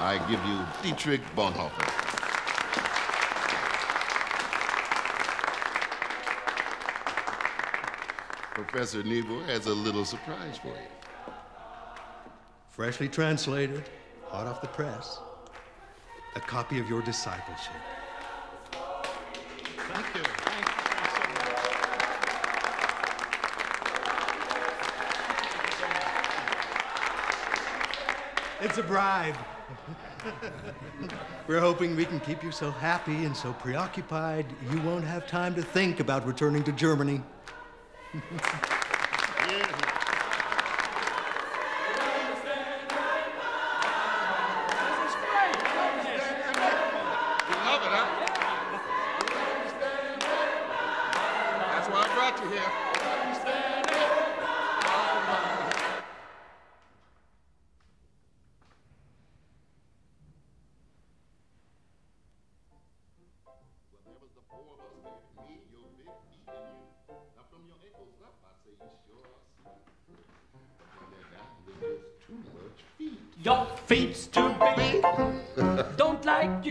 I give you Dietrich Bonhoeffer. Professor Niebuhr has a little surprise for you. Freshly translated, hot off the press. A copy of your discipleship. Thank you. It's a bribe. We're hoping we can keep you so happy and so preoccupied you won't have time to think about returning to Germany. Yeah.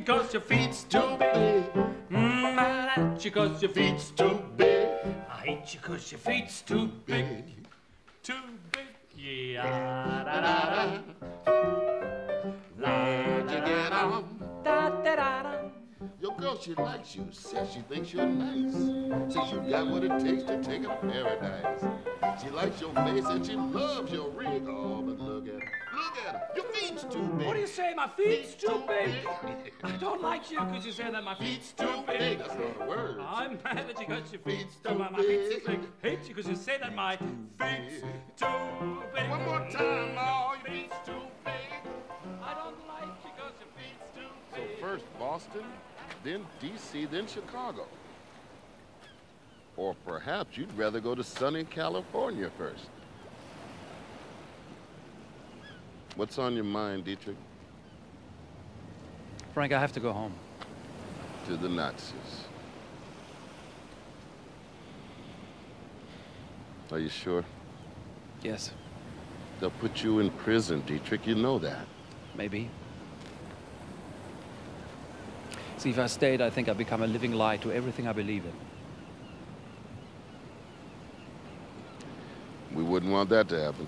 Cause your feet's too big. I hate you cause your feet's too big. I hate you cause your feet's too big. Too big. Yeah. Da da da. La da da da. Da da da da. Your girl, she likes you. Says she thinks you're nice. Says you got what it takes to take a paradise. She likes your face and she loves your rig. Oh, but look at her. Your feet's too big. What do you say? My feet's too big. I don't like you because you say that my feet's too big. That's not a word. I'm mad that you got your feet's too big. My feet's too big. Hate you because you say that my feet's too big. One more time, now. Your feet's too big. I don't like you because your feet's too big. So first Boston, then D.C., then Chicago. Or perhaps you'd rather go to sunny California first. What's on your mind, Dietrich? Frank, I have to go home. To the Nazis. Are you sure? Yes. They'll put you in prison, Dietrich. You know that. Maybe. See, if I stayed, I think I'd become a living lie to everything I believe in. We wouldn't want that to happen.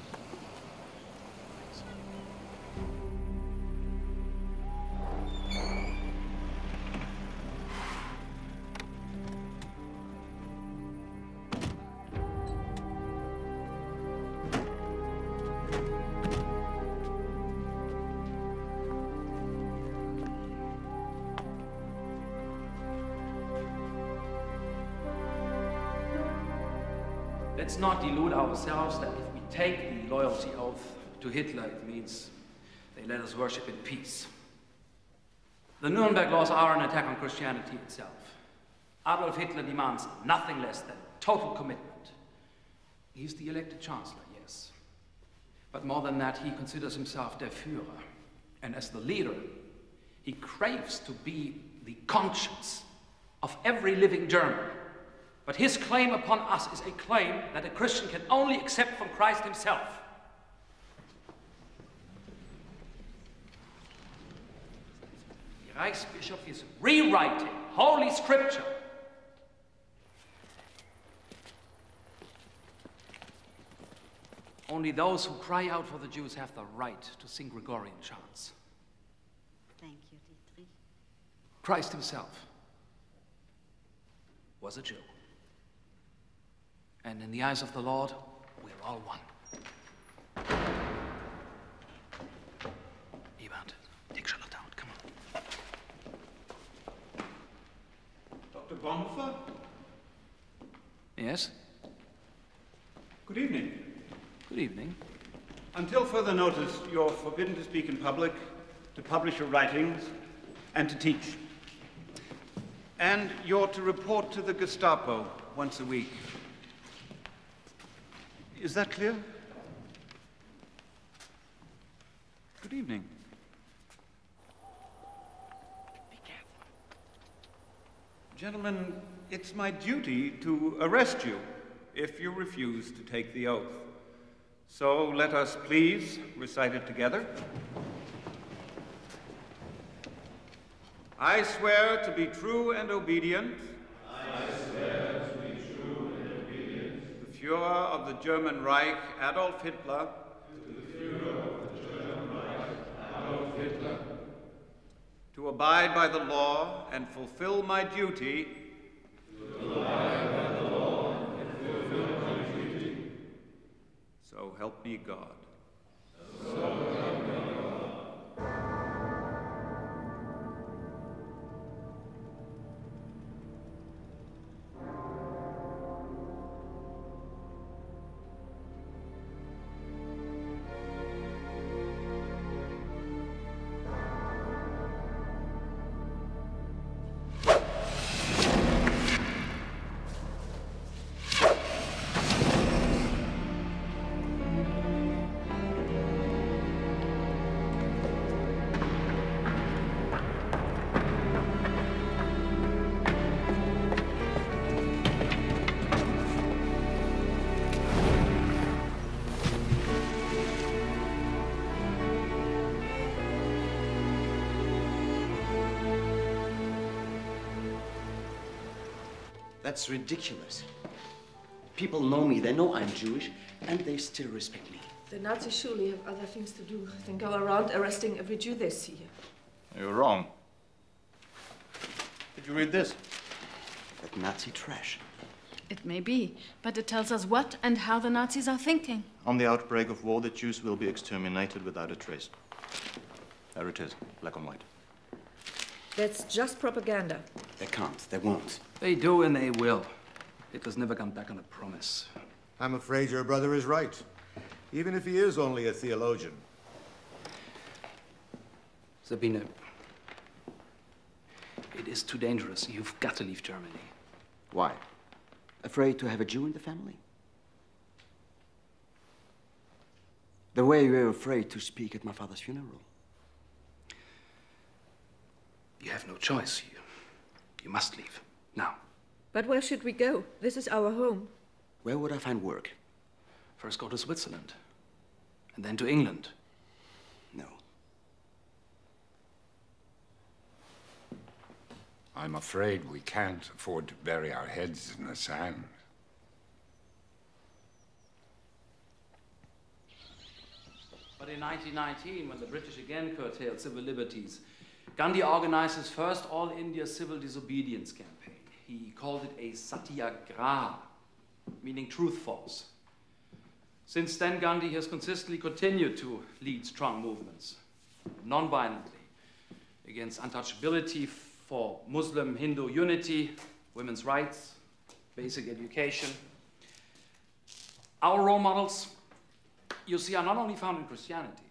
Let's not delude ourselves that if we take the loyalty oath to Hitler, it means they let us worship in peace. The Nuremberg laws are an attack on Christianity itself. Adolf Hitler demands nothing less than total commitment. He's the elected chancellor, yes. But more than that, he considers himself der Führer. And as the leader, he craves to be the conscience of every living German. But his claim upon us is a claim that a Christian can only accept from Christ himself. The Reichsbishop is rewriting Holy Scripture. Only those who cry out for the Jews have the right to sing Gregorian chants. Thank you, Dietrich. Christ himself was a Jew. And in the eyes of the Lord, we're all one. Ebad, take Charlotte down. Bonhoeffer? Yes? Good evening. Good evening. Until further notice, you're forbidden to speak in public, to publish your writings, and to teach. And you're to report to the Gestapo once a week. Is that clear? Good evening. Be careful. Gentlemen, it's my duty to arrest you if you refuse to take the oath. So let us please recite it together. I swear to be true and obedient. I swear to be true and obedient. The Führer of the German Reich, Adolf Hitler. To the Führer of the German Reich, Adolf Hitler. To abide by the law and fulfill my duty. To abide by the law and fulfill my duty. So help me God. So help me God. That's ridiculous. People know me, they know I'm Jewish, and they still respect me. The Nazis surely have other things to do than go around arresting every Jew they see here. You're wrong. Did you read this? That Nazi trash. It may be, but it tells us what and how the Nazis are thinking. On the outbreak of war, the Jews will be exterminated without a trace. There it is, black and white. That's just propaganda. They can't, they won't. They do and they will. Hitler's never come back on a promise. I'm afraid your brother is right, even if he is only a theologian. Sabine, it is too dangerous. You've got to leave Germany. Why? Afraid to have a Jew in the family? The way you were afraid to speak at my father's funeral. You have no choice. You must leave. Now. But where should we go? This is our home. Where would I find work? First go to Switzerland, and then to England. No. I'm afraid we can't afford to bury our heads in the sand. But in 1919, when the British again curtailed civil liberties, Gandhi organized his first all-India civil disobedience campaign. He called it a satyagraha, meaning truth-falls. Since then, Gandhi has consistently continued to lead strong movements, non-violently, against untouchability, for Muslim-Hindu unity, women's rights, basic education. Our role models, you see, are not only found in Christianity.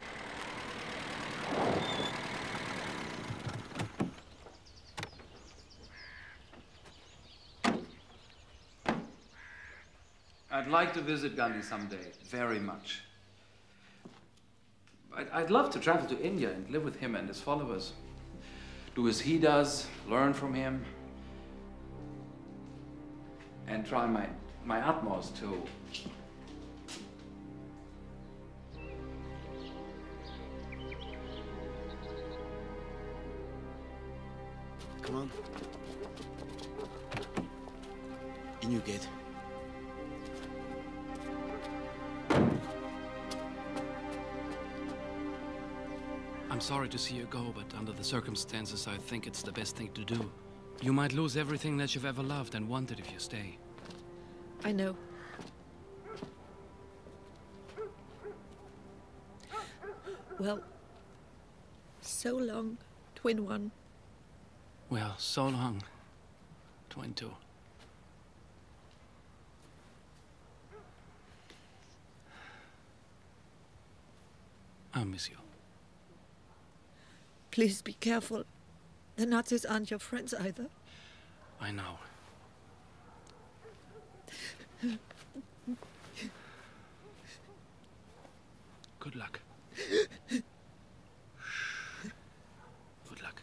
I'd like to visit Gandhi someday, very much. I'd love to travel to India and live with him and his followers. Do as he does, learn from him, and try my utmost to... Come on. In you get. I'm sorry to see you go, but under the circumstances, I think it's the best thing to do. You might lose everything that you've ever loved and wanted if you stay. I know. Well, so long, Twin One. Well, so long, went to. I miss you. Please be careful. The Nazis aren't your friends either. I know. Good luck. Good luck.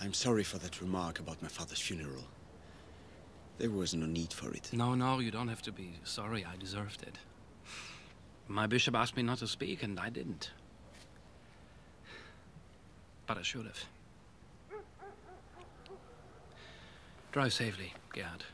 I'm sorry for that remark about my father's funeral. There was no need for it. No, no, you don't have to be sorry. I deserved it. My bishop asked me not to speak, and I didn't. But I should have. Drive safely, Gerhard.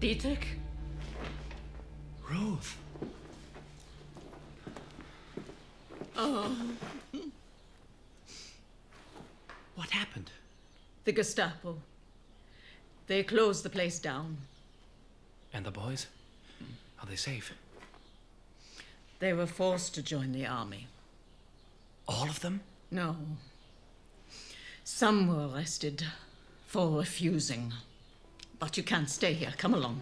Dietrich? Ruth. Oh. What happened? The Gestapo. They closed the place down. And the boys? Are they safe? They were forced to join the army. All of them? No. Some were arrested for refusing. But you can't stay here. Come along.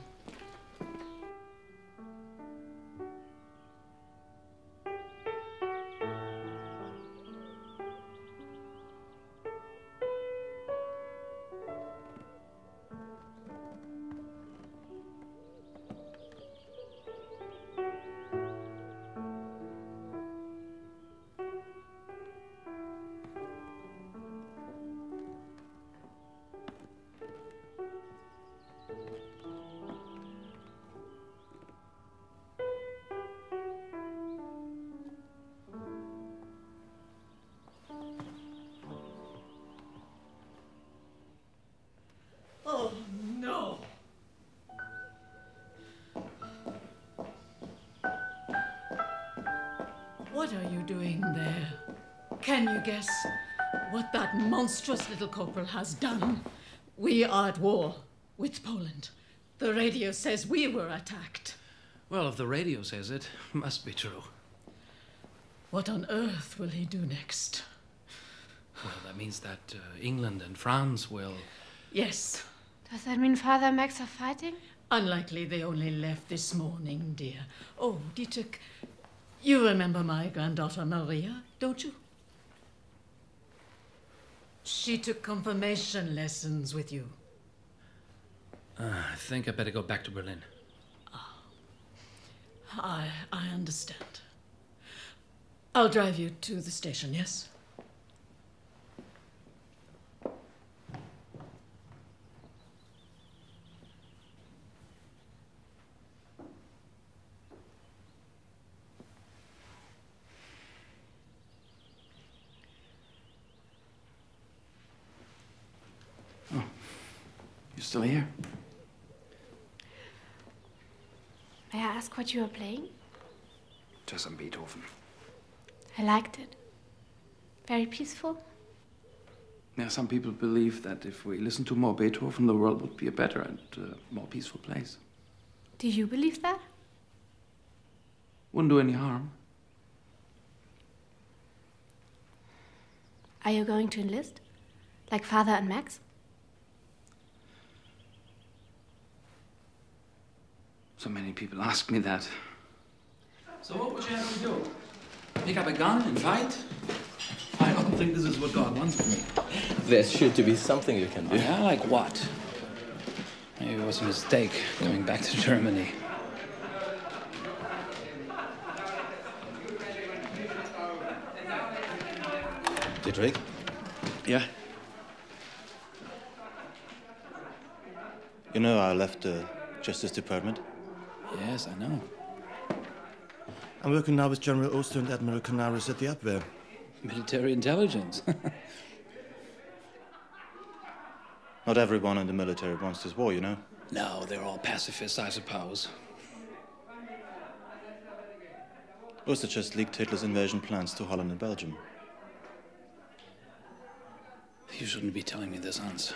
Guess what that monstrous little corporal has done. We are at war with Poland. The radio says we were attacked. Well, if the radio says it, must be true. What on earth will he do next? Well, that means that England and France will... Yes. Does that mean Father and Max are fighting? Unlikely. They only left this morning, dear. Oh, Dietrich, you remember my granddaughter Maria, don't you? She took confirmation lessons with you. I think I better go back to Berlin. Oh. I understand. I'll drive you to the station, yes? Still here. May I ask what you are playing? Just some Beethoven. I liked it. Very peaceful. Yeah, some people believe that if we listened to more Beethoven, the world would be a better and more peaceful place. Do you believe that? Wouldn't do any harm. Are you going to enlist? Like Father and Max? So many people ask me that. So what would you have me do? Pick up a gun and fight? I don't think this is what God wants of me. There's sure to be something you can do. Yeah, like what? Maybe it was a mistake going back to Germany. Dietrich? Yeah? You know I left the Justice Department? Yes, I know. I'm working now with General Oster and Admiral Canaris at the Abwehr. Military intelligence. Not everyone in the military wants this war, you know? No, they're all pacifists, I suppose. Oster just leaked Hitler's invasion plans to Holland and Belgium. You shouldn't be telling me this, Hans.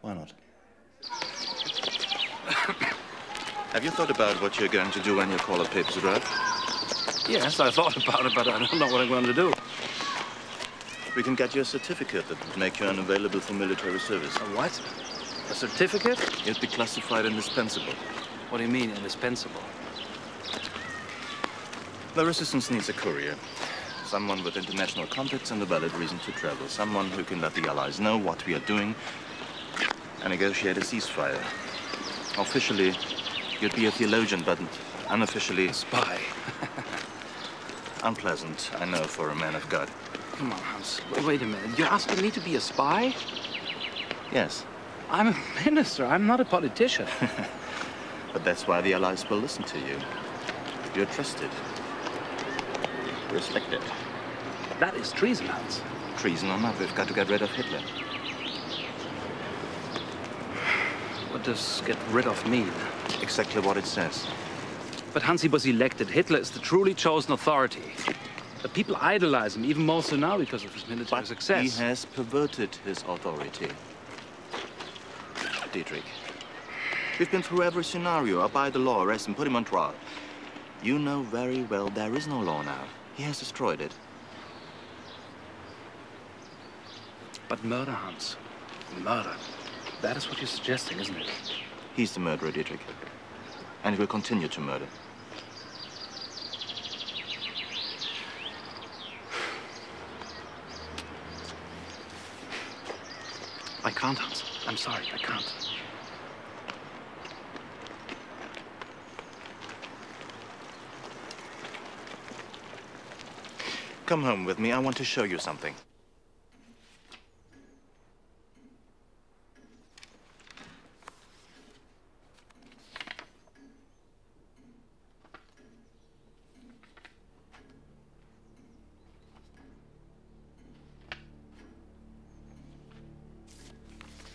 Why not? Have you thought about what you're going to do when your call-up papers arrive? Yes, I thought about it, but I don't know what I'm going to do. We can get you a certificate that would make you unavailable for military service. A what? A certificate? You'd be classified indispensable. What do you mean, indispensable? The resistance needs a courier. Someone with international contacts and a valid reason to travel. Someone who can let the Allies know what we are doing and negotiate a ceasefire. Officially, you'd be a theologian, but unofficially... A spy. Unpleasant, I know, for a man of God. Come on, Hans. Wait a minute. You're asking me to be a spy? Yes. I'm a minister. I'm not a politician. But that's why the Allies will listen to you. You're trusted. Respected. That is treason, Hans. Treason or not, we've got to get rid of Hitler. What does get rid of mean? Exactly what it says. But Hans, he was elected. Hitler is the truly chosen authority. The people idolize him, even more so now because of his military success. He has perverted his authority. Dietrich, we've been through every scenario. Apply the law, arrest him, put him on trial. You know very well there is no law now. He has destroyed it. But murder, Hans. Murder. That is what you're suggesting, isn't it? He's the murderer, Dietrich. And he will continue to murder. I can't, Hans. I'm sorry, I can't. Come home with me. I want to show you something.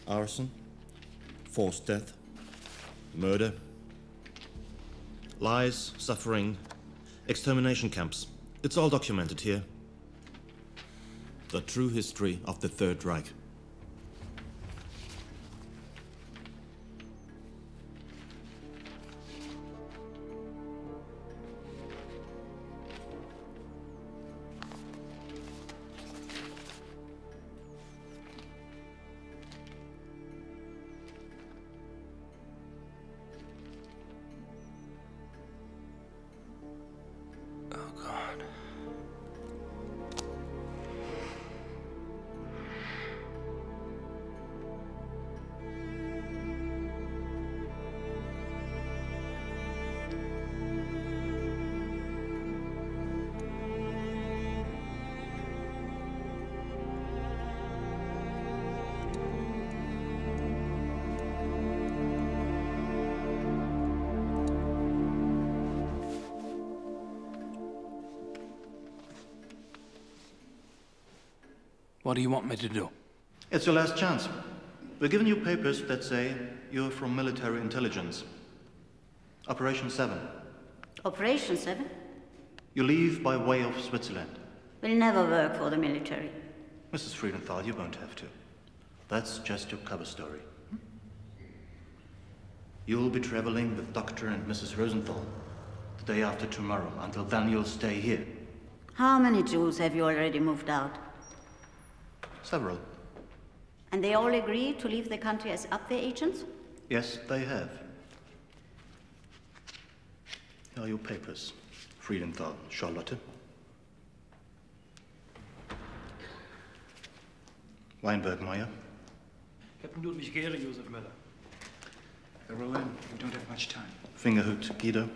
Arson, forced death, murder, lies, suffering, extermination camps. It's all documented here. The true history of the Third Reich. What do you want me to do? It's your last chance. We're giving you papers that say you're from military intelligence. Operation 7. Operation 7? You leave by way of Switzerland. We'll never work for the military. Mrs. Friedenthal, you won't have to. That's just your cover story. You'll be traveling with Dr. and Mrs. Rosenthal the day after tomorrow. Until then, you'll stay here. How many Jews have you already moved out? Several. And they all agree to leave the country as Abwehr agents? Yes, they have. Here are your papers, Friedenthal, Charlotte. Weinberg-Meyer. Captain Ludwig Gehler, Josef Müller. The roll in. We don't have much time. Fingerhut, Guido.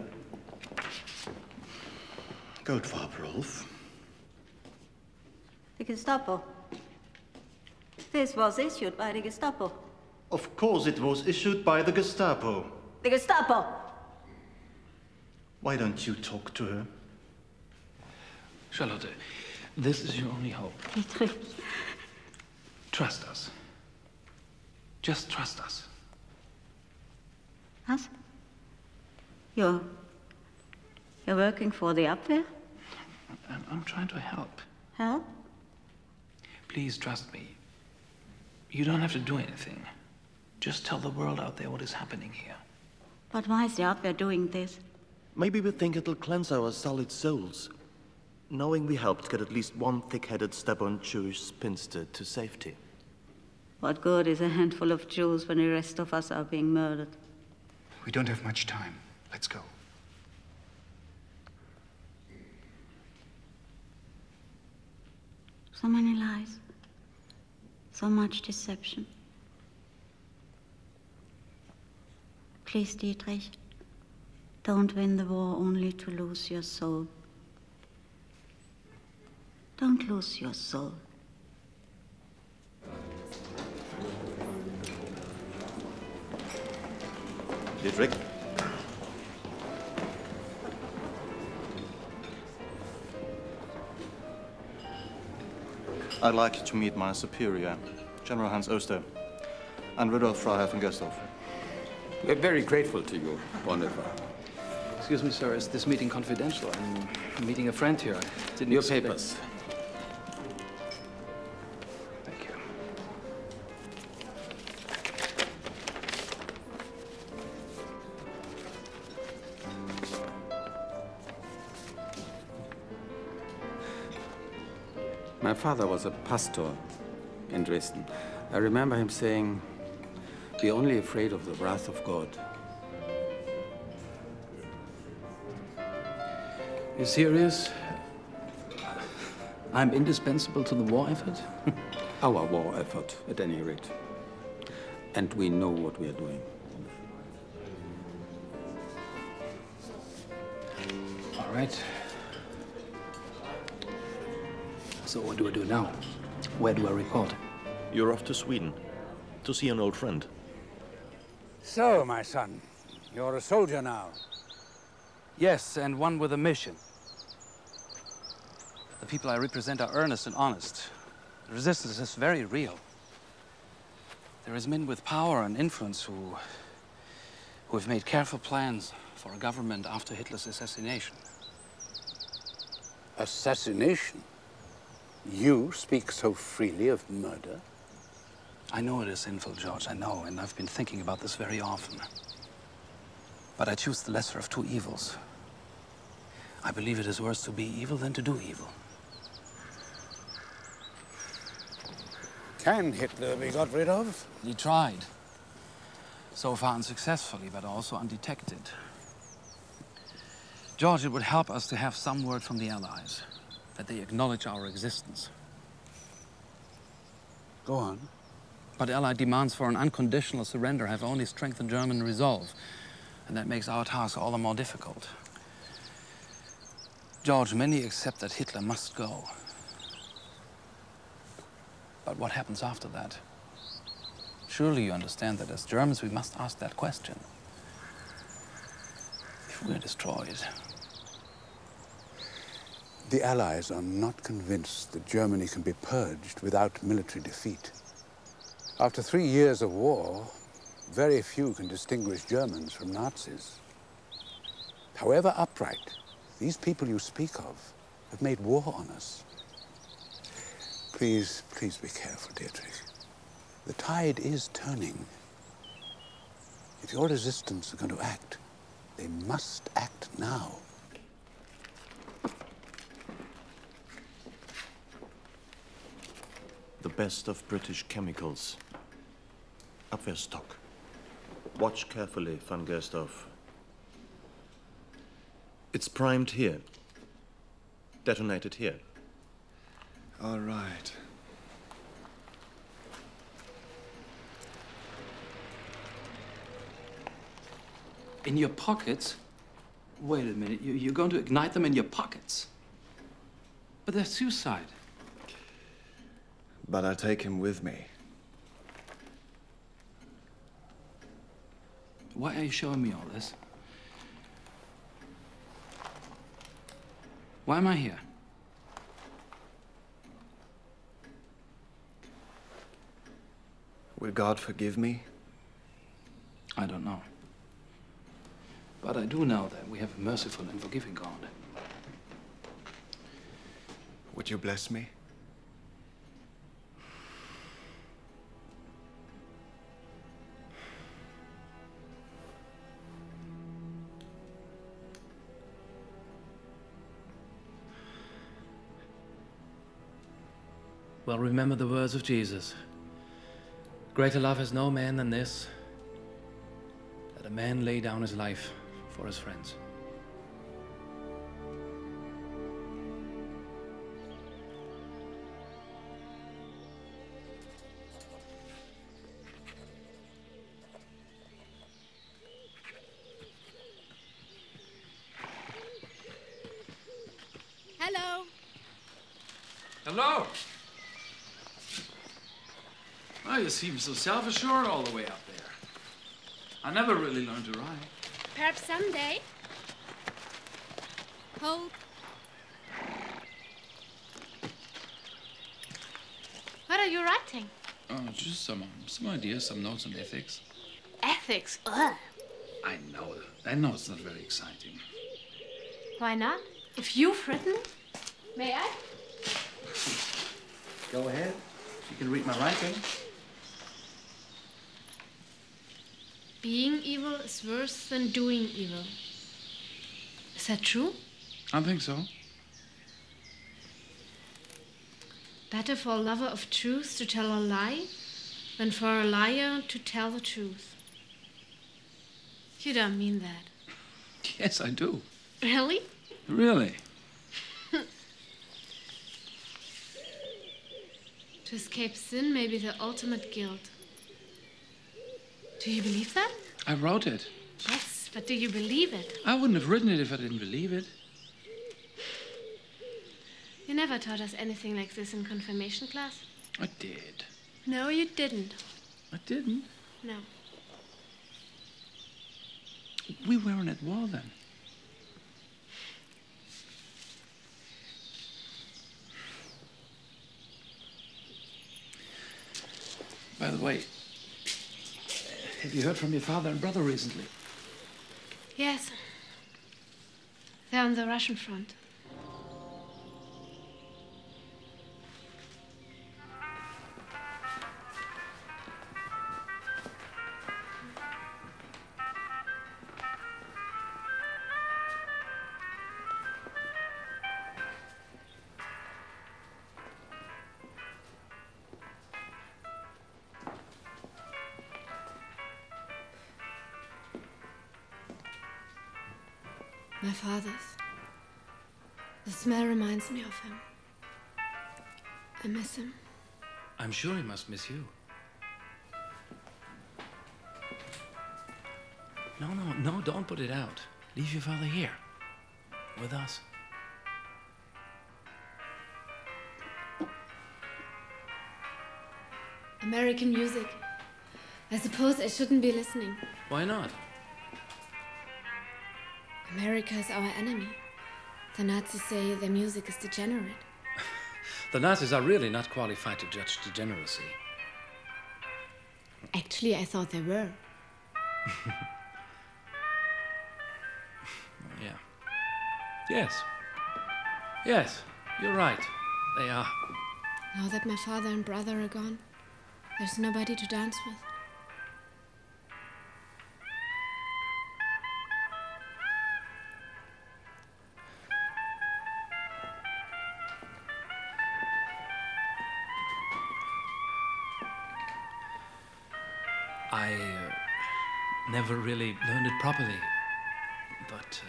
Goldfarb, Rolf. The Gestapo. This was issued by the Gestapo. Of course it was issued by the Gestapo. The Gestapo! Why don't you talk to her? Charlotte, this is your only hope. Dietrich. Trust us. Just trust us. Us? You're working for the Abwehr? I'm trying to help. Help? Please trust me. You don't have to do anything. Just tell the world out there what is happening here. But why is the Abwehr doing this? Maybe we think it'll cleanse our solid souls. Knowing we helped get at least one thick-headed, stubborn Jewish spinster to safety. What good is a handful of Jews when the rest of us are being murdered? We don't have much time. Let's go. So many lies. So much deception. Please, Dietrich, don't win the war only to lose your soul. Don't lose your soul. Dietrich? I'd like you to meet my superior, General Hans Oster, and Rudolf Freiherr von Gersdorff. We're very grateful to you, Bonhoeffer. Excuse me, sir, is this meeting confidential? I'm meeting a friend here. I didn't Your expect... papers. Thank you. My father was a pastor in Dresden. I remember him saying, "Be only afraid of the wrath of God." You serious? I'm indispensable to the war effort? Our war effort, at any rate. And we know what we are doing. All right. So what do I do now? Where do I report? You're off to Sweden to see an old friend. So, my son, you're a soldier now. Yes, and one with a mission. The people I represent are earnest and honest. The resistance is very real. There is men with power and influence who have made careful plans for a government after Hitler's assassination. Assassination? You speak so freely of murder? I know it is sinful, George, I know, and I've been thinking about this very often. But I choose the lesser of two evils. I believe it is worse to be evil than to do evil. Can Hitler be got rid of? He tried. So far unsuccessfully, but also undetected. George, it would help us to have some word from the Allies, that they acknowledge our existence. Go on. But Allied demands for an unconditional surrender have only strengthened German resolve, and that makes our task all the more difficult. George, many accept that Hitler must go. But what happens after that? Surely you understand that as Germans we must ask that question. If we're destroyed... The Allies are not convinced that Germany can be purged without military defeat. After 3 years of war, very few can distinguish Germans from Nazis. However upright, these people you speak of have made war on us. Please, please be careful, Dietrich. The tide is turning. If your resistance are going to act, they must act now. The best of British chemicals. Abwehr stock. Watch carefully, von Gersdorff. It's primed here. Detonated here. All right. In your pockets? Wait a minute, you're going to ignite them in your pockets? But they're suicide. But I take him with me. Why are you showing me all this? Why am I here? Will God forgive me? I don't know. But I do know that we have a merciful and forgiving God. Would you bless me? Well, remember the words of Jesus. Greater love has no man than this, that a man lay down his life for his friends. Hello. Hello. Oh, you seem so self-assured all the way up there. I never really learned to ride. Perhaps someday. Hope. What are you writing? Oh, just some ideas, some notes on ethics. Ethics? Ugh. I know it's not very exciting. Why not? If you've written, may I? Go ahead. You can read my writing. Being evil is worse than doing evil. Is that true? I think so. Better for a lover of truth to tell a lie than for a liar to tell the truth. You don't mean that. Yes, I do. Really? Really. To escape sin may be the ultimate guilt. Do you believe that? I wrote it. Yes, but do you believe it? I wouldn't have written it if I didn't believe it. You never taught us anything like this in confirmation class. I did. No, you didn't. I didn't? No. We weren't at war then. By the way, have you heard from your father and brother recently? Yes. They're on the Russian front. My father's. The smell reminds me of him. I miss him. I'm sure he must miss you. No, don't put it out. Leave your father here, with us. American music. I suppose I shouldn't be listening. Why not? America is our enemy. The Nazis say their music is degenerate. The Nazis are really not qualified to judge degeneracy. Actually, I thought they were. Yeah. Yes. Yes, you're right. They are. Now that my father and brother are gone, there's nobody to dance with. I never really learned it properly, but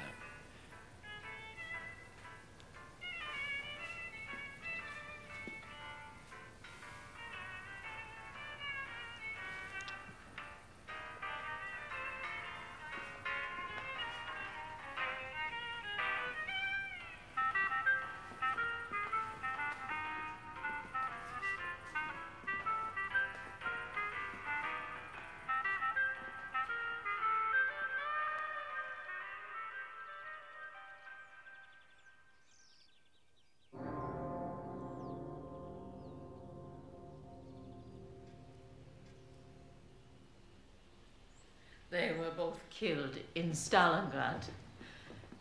They were both killed in Stalingrad.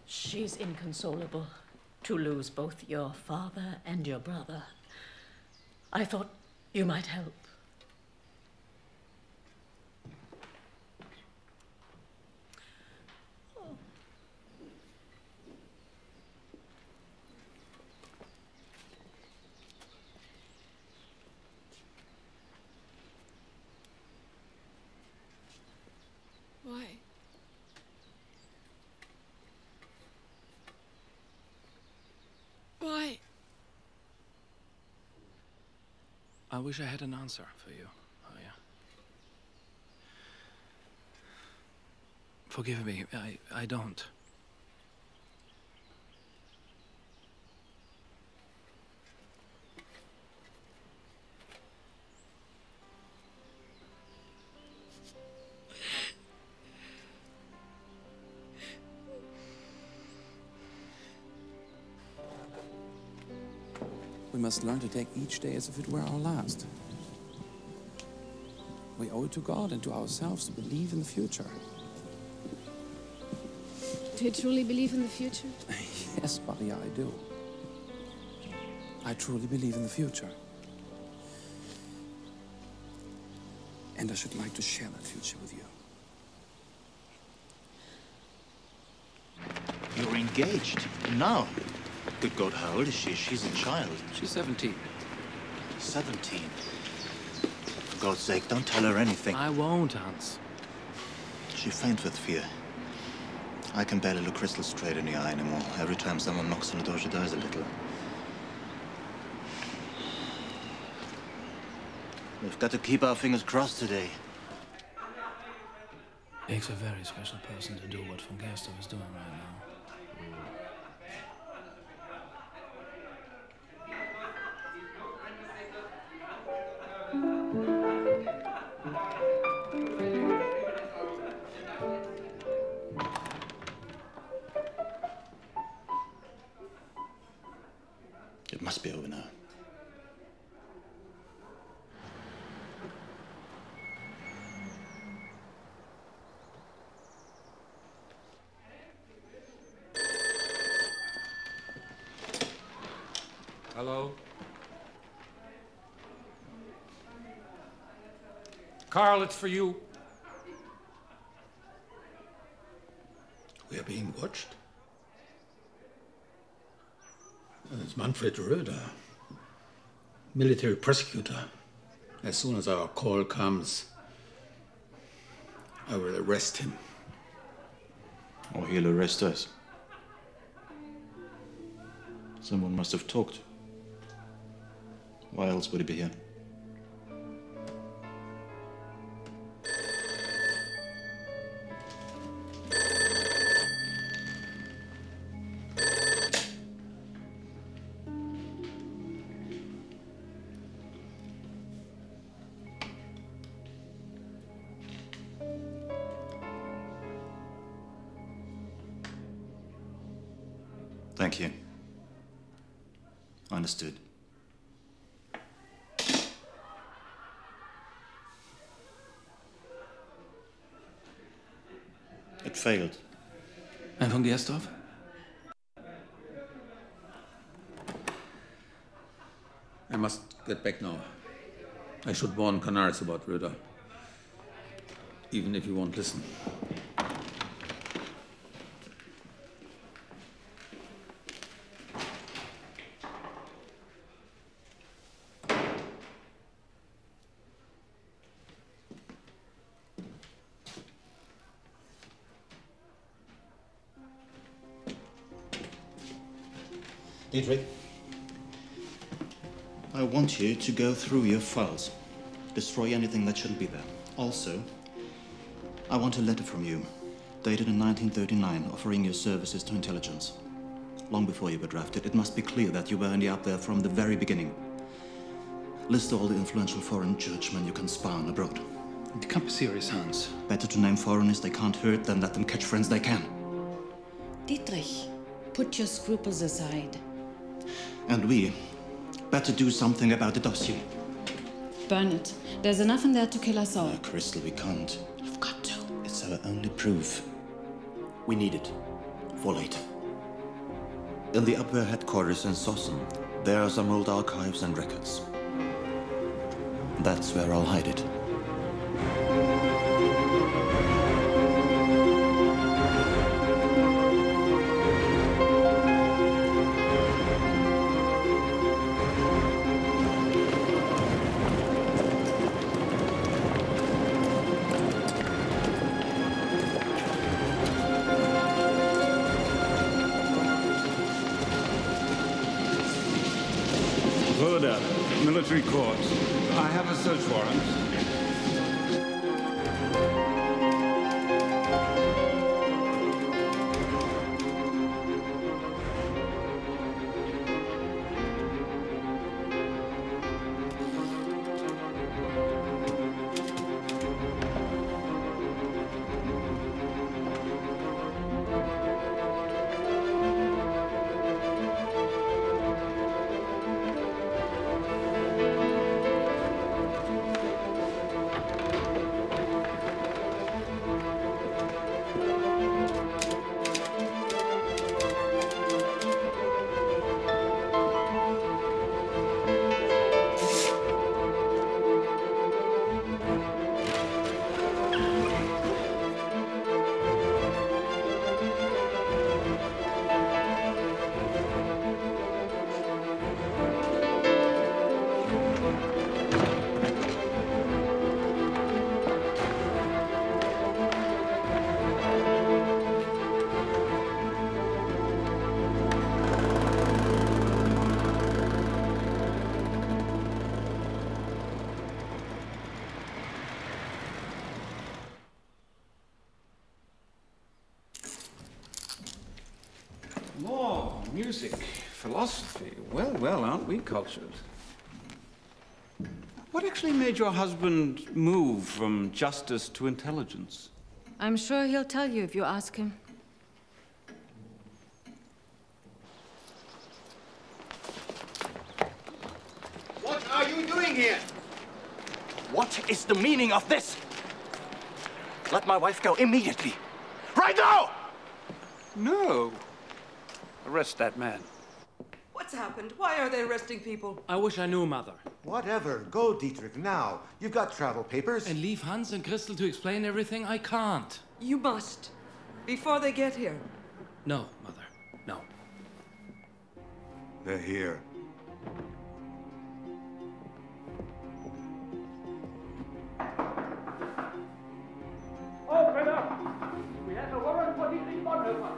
She's inconsolable to lose both your father and your brother. I thought you might help. Why? I wish I had an answer for you, Arya. Forgive me, I don't. We must learn to take each day as if it were our last. We owe it to God and to ourselves to believe in the future. Do you truly believe in the future? Yes, Maria, I do. I truly believe in the future. And I should like to share that future with you. You're engaged now? Good God, how old is she? She's a child. She's 17. 17? For God's sake, don't tell her anything. I won't, Hans. She faints with fear. I can barely look crystal straight in the eye anymore. Every time someone knocks on the door, she dies a little. We've got to keep our fingers crossed today. It takes a very special person to do what von Gersdorff is doing right now. It must be over now. Hello? Carl, it's for you. We are being watched? It's Manfred Röder, military prosecutor. As soon as our call comes, I will arrest him. Or he'll arrest us. Someone must have talked. Why else would he be here? Thank you. Understood. It failed. And von Gersdorff? I must get back now. I should warn Canaris about Röder, even if he won't listen. Dietrich, I want you to go through your files. Destroy anything that shouldn't be there. Also, I want a letter from you, dated in 1939, offering your services to intelligence. Long before you were drafted, it must be clear that you were in the Abwehr from the very beginning. List all the influential foreign churchmen you can spy on abroad. It can't be serious, Hans. Better to name foreigners they can't hurt than let them catch friends they can. Dietrich, put your scruples aside. And we better do something about the dossier. Burn it. There's enough in there to kill us all. Crystal, we can't. You've got to. It's our own. only proof we needed for later. In the Abwehr headquarters in Sossen, there are some old archives and records. That's where I'll hide it. Military court. I have a search warrant. Music, philosophy, well, aren't we cultured? What actually made your husband move from justice to intelligence? I'm sure he'll tell you if you ask him. What are you doing here? What is the meaning of this? Let my wife go immediately. Right now! No. Arrest that man. What's happened? Why are they arresting people? I wish I knew, Mother. Whatever. Go, Dietrich, now. You've got travel papers. And leave Hans and Christel to explain everything. I can't. You must. Before they get here. No, Mother. No. They're here. Open up! We have a warrant for Dietrich Bonhoeffer.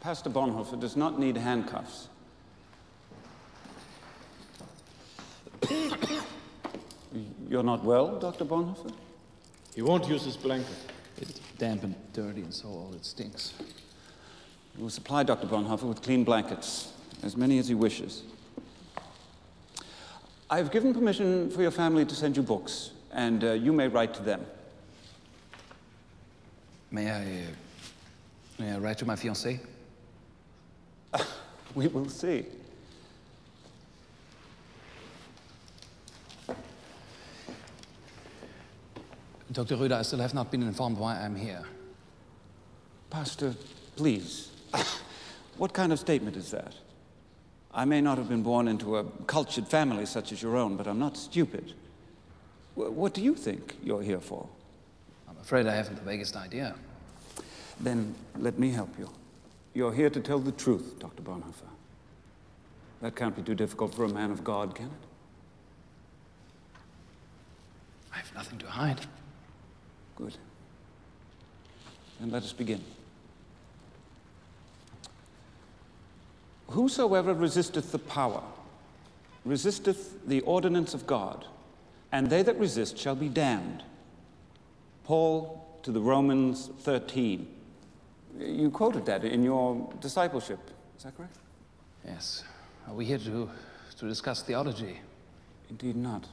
Pastor Bonhoeffer does not need handcuffs. You're not well, Dr. Bonhoeffer? He won't use his blanket. It's damp and dirty and so all, it stinks. We'll supply Dr. Bonhoeffer with clean blankets, as many as he wishes. I've given permission for your family to send you books, and you may write to them. May I write to my fiancée? We will see. Dr. Röder, I still have not been informed why I'm here. Pastor, please. What kind of statement is that? I may not have been born into a cultured family such as your own, but I'm not stupid. What do you think you're here for? I'm afraid I haven't the vaguest idea. Then let me help you. You're here to tell the truth, Dr. Bonhoeffer. That can't be too difficult for a man of God, can it? I have nothing to hide. Good. Then let us begin. Whosoever resisteth the power, resisteth the ordinance of God, and they that resist shall be damned. Paul to the Romans 13. You quoted that in your discipleship, is that correct? Yes. Are we here to discuss theology? Indeed not.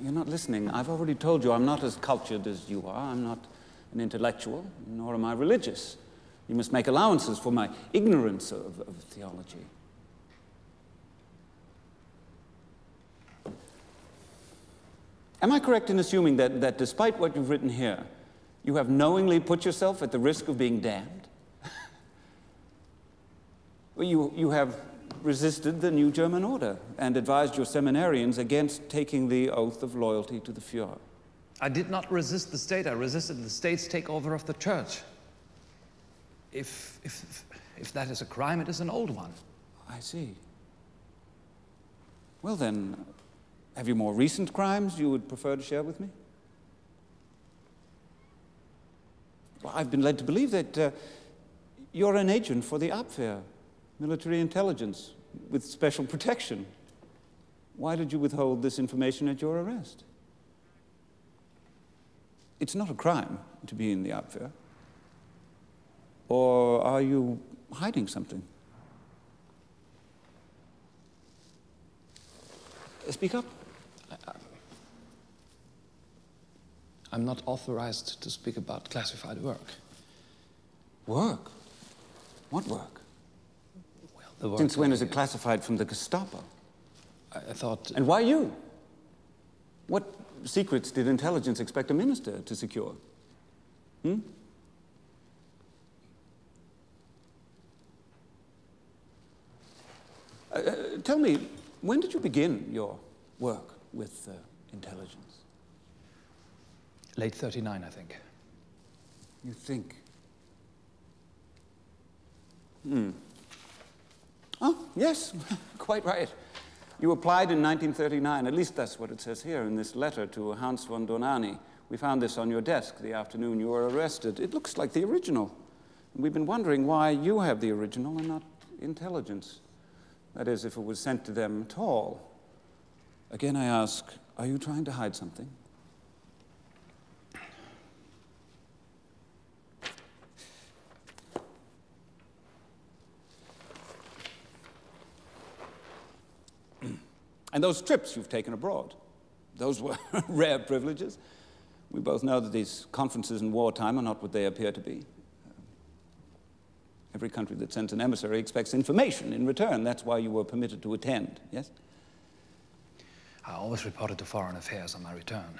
You're not listening. I've already told you I'm not as cultured as you are. I'm not an intellectual, nor am I religious. You must make allowances for my ignorance of theology. Am I correct in assuming that despite what you've written here, you have knowingly put yourself at the risk of being damned? You have resisted the new German order and advised your seminarians against taking the oath of loyalty to the Führer. I did not resist the state. I resisted the state's takeover of the church. If that is a crime, it is an old one. I see. Well then, have you more recent crimes you would prefer to share with me? Well, I've been led to believe that you're an agent for the Abwehr, military intelligence, with special protection. Why did you withhold this information at your arrest? It's not a crime to be in the Abwehr. Or are you hiding something? Speak up. I'm not authorized to speak about classified work. Work? What work? Well, the work. Since when is it classified from the Gestapo? I thought... And why you? What secrets did intelligence expect a minister to secure? Hmm? Tell me, when did you begin your work with intelligence? Late 39, I think. You think? Hmm. Oh, yes, quite right. You applied in 1939, at least that's what it says here in this letter to Hans von Dornani. We found this on your desk the afternoon you were arrested. It looks like the original. We've been wondering why you have the original and not intelligence. That is, if it was sent to them at all. Again, I ask, are you trying to hide something? And those trips you've taken abroad, those were rare privileges. We both know that these conferences in wartime are not what they appear to be. Every country that sends an emissary expects information in return. That's why you were permitted to attend, yes? I always reported to Foreign Affairs on my return.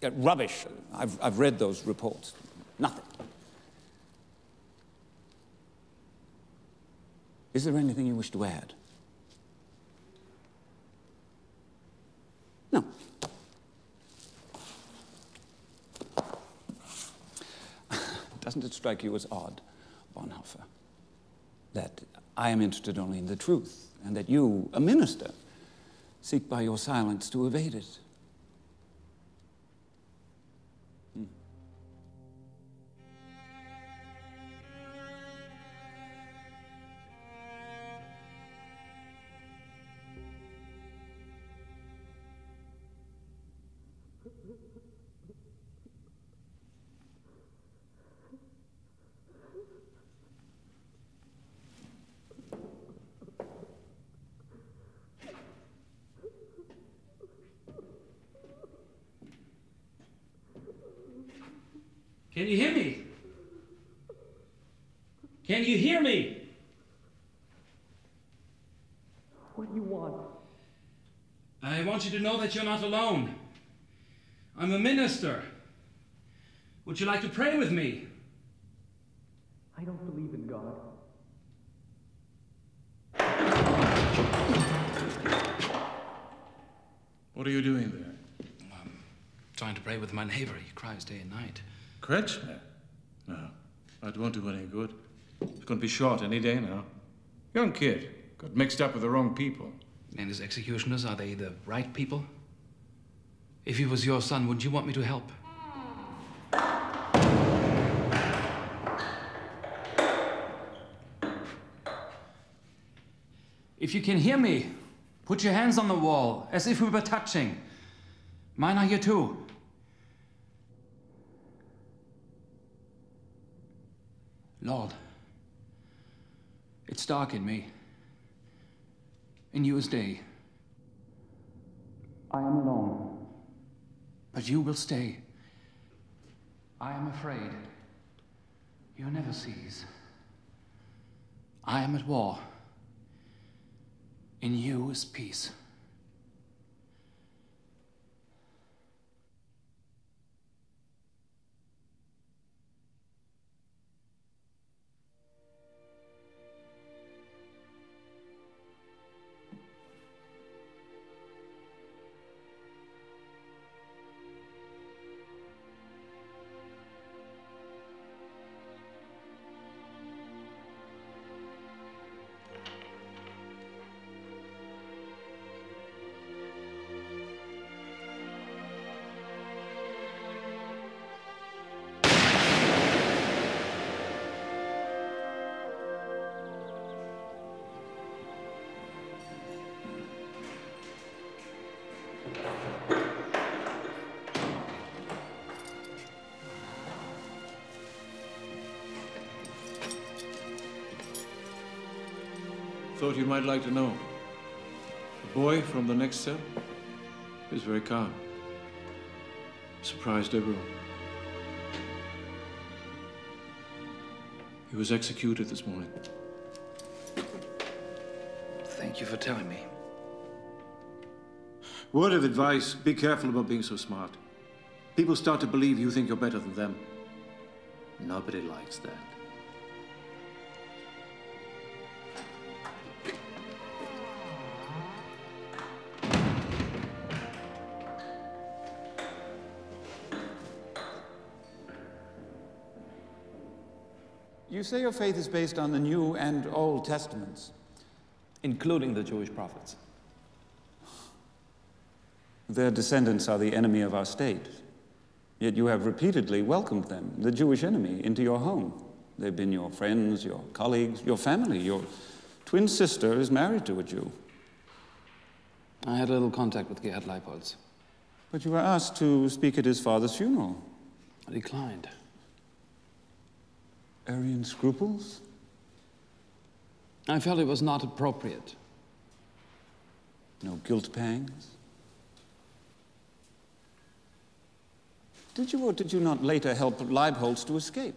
Yeah, rubbish. I've read those reports. Nothing. Is there anything you wish to add? No. Doesn't it strike you as odd, Bonhoeffer, that I am interested only in the truth, and that you, a minister, seek by your silence to evade it? Hmm. Can you hear me? Can you hear me? What do you want? I want you to know that you're not alone. I'm a minister. Would you like to pray with me? I don't believe in God. What are you doing there? I'm trying to pray with my neighbor. He cries day and night. Kretschmer? No, that won't do any good. He's going to be shot any day now. Young kid, got mixed up with the wrong people. And his executioners, are they the right people? If he was your son, wouldn't you want me to help? If you can hear me, put your hands on the wall, as if we were touching. Mine are here too. Lord, it's dark in me, and you is day. I am alone, but you will stay. I am afraid, you never cease. I am at war. In you is peace. Thought you might like to know. The boy from the next cell is very calm. Surprised everyone. He was executed this morning. Thank you for telling me. Word of advice, be careful about being so smart. People start to believe you think you're better than them. Nobody likes that. You say your faith is based on the New and Old Testaments. Including the Jewish prophets. Their descendants are the enemy of our state. Yet you have repeatedly welcomed them, the Jewish enemy, into your home. They've been your friends, your colleagues, your family. Your twin sister is married to a Jew. I had a little contact with Gerhard Leibholz. But you were asked to speak at his father's funeral. I declined. Aryan scruples? I felt it was not appropriate. No guilt pangs? Did you or did you not later help Leibholz to escape?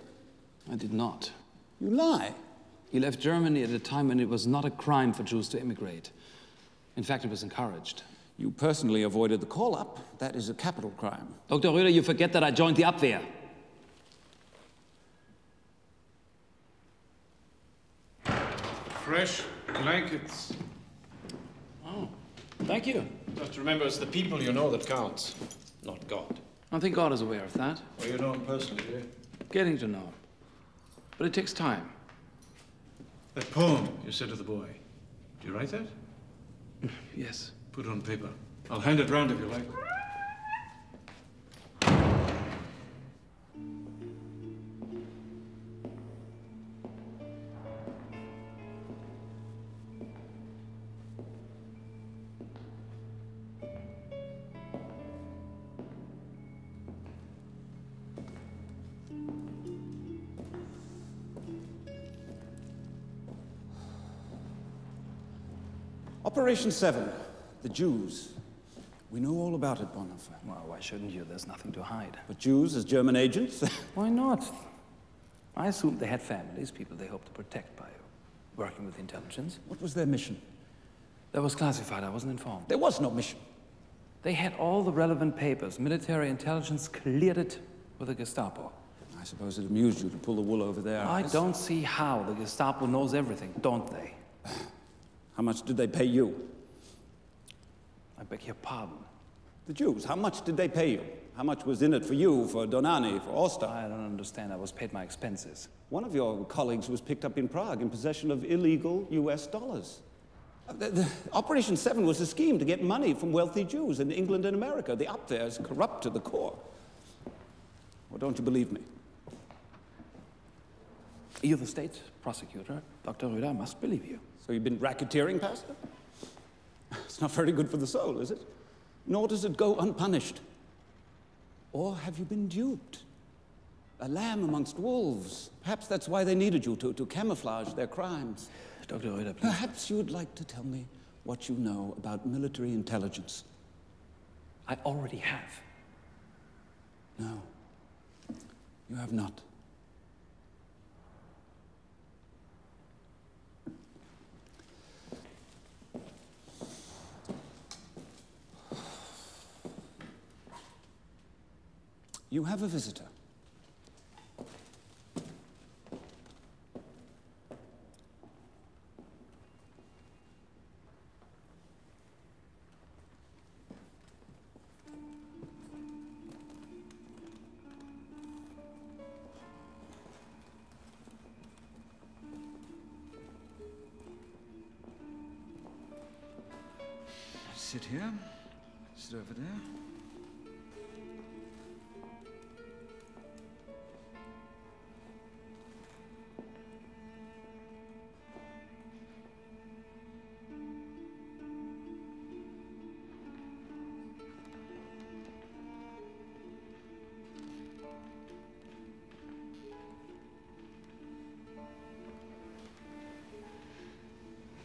I did not. You lie. He left Germany at a time when it was not a crime for Jews to immigrate. In fact, it was encouraged. You personally avoided the call-up. That is a capital crime. Dr. Röder, you forget that I joined the Abwehr. Fresh blankets. Oh, thank you. Just remember, it's the people you know that counts, not God. I think God is aware of that. Well, you know him personally, do you? Getting to know him. But it takes time. That poem you said to the boy, do you write that? Yes. Put it on paper. I'll hand it round if you like. Operation 7, the Jews. We know all about it, Bonhoeffer. Well, why shouldn't you? There's nothing to hide. But Jews as German agents? Why not? I assumed they had families, people they hoped to protect by working with intelligence. What was their mission? That was classified. I wasn't informed. There was no mission. They had all the relevant papers. Military intelligence cleared it with the Gestapo. I suppose it amused you to pull the wool over their eyes. I don't see how. The Gestapo knows everything, don't they? How much did they pay you? I beg your pardon? The Jews, how much did they pay you? How much was in it for you, for Donani, for Oster? I don't understand. I was paid my expenses. One of your colleagues was picked up in Prague in possession of illegal US dollars. Operation 7 was a scheme to get money from wealthy Jews in England and America. The Abwehr is corrupt to the core. Well, don't you believe me? You're the state prosecutor. Dr. Röder must believe you. So you've been racketeering, Pastor? It's not very good for the soul, is it? Nor does it go unpunished. Or have you been duped? A lamb amongst wolves. Perhaps that's why they needed you, to camouflage their crimes. Dr. Röder, please. Perhaps you would like to tell me what you know about military intelligence. I already have. No, you have not. You have a visitor. Sit here. Sit over there.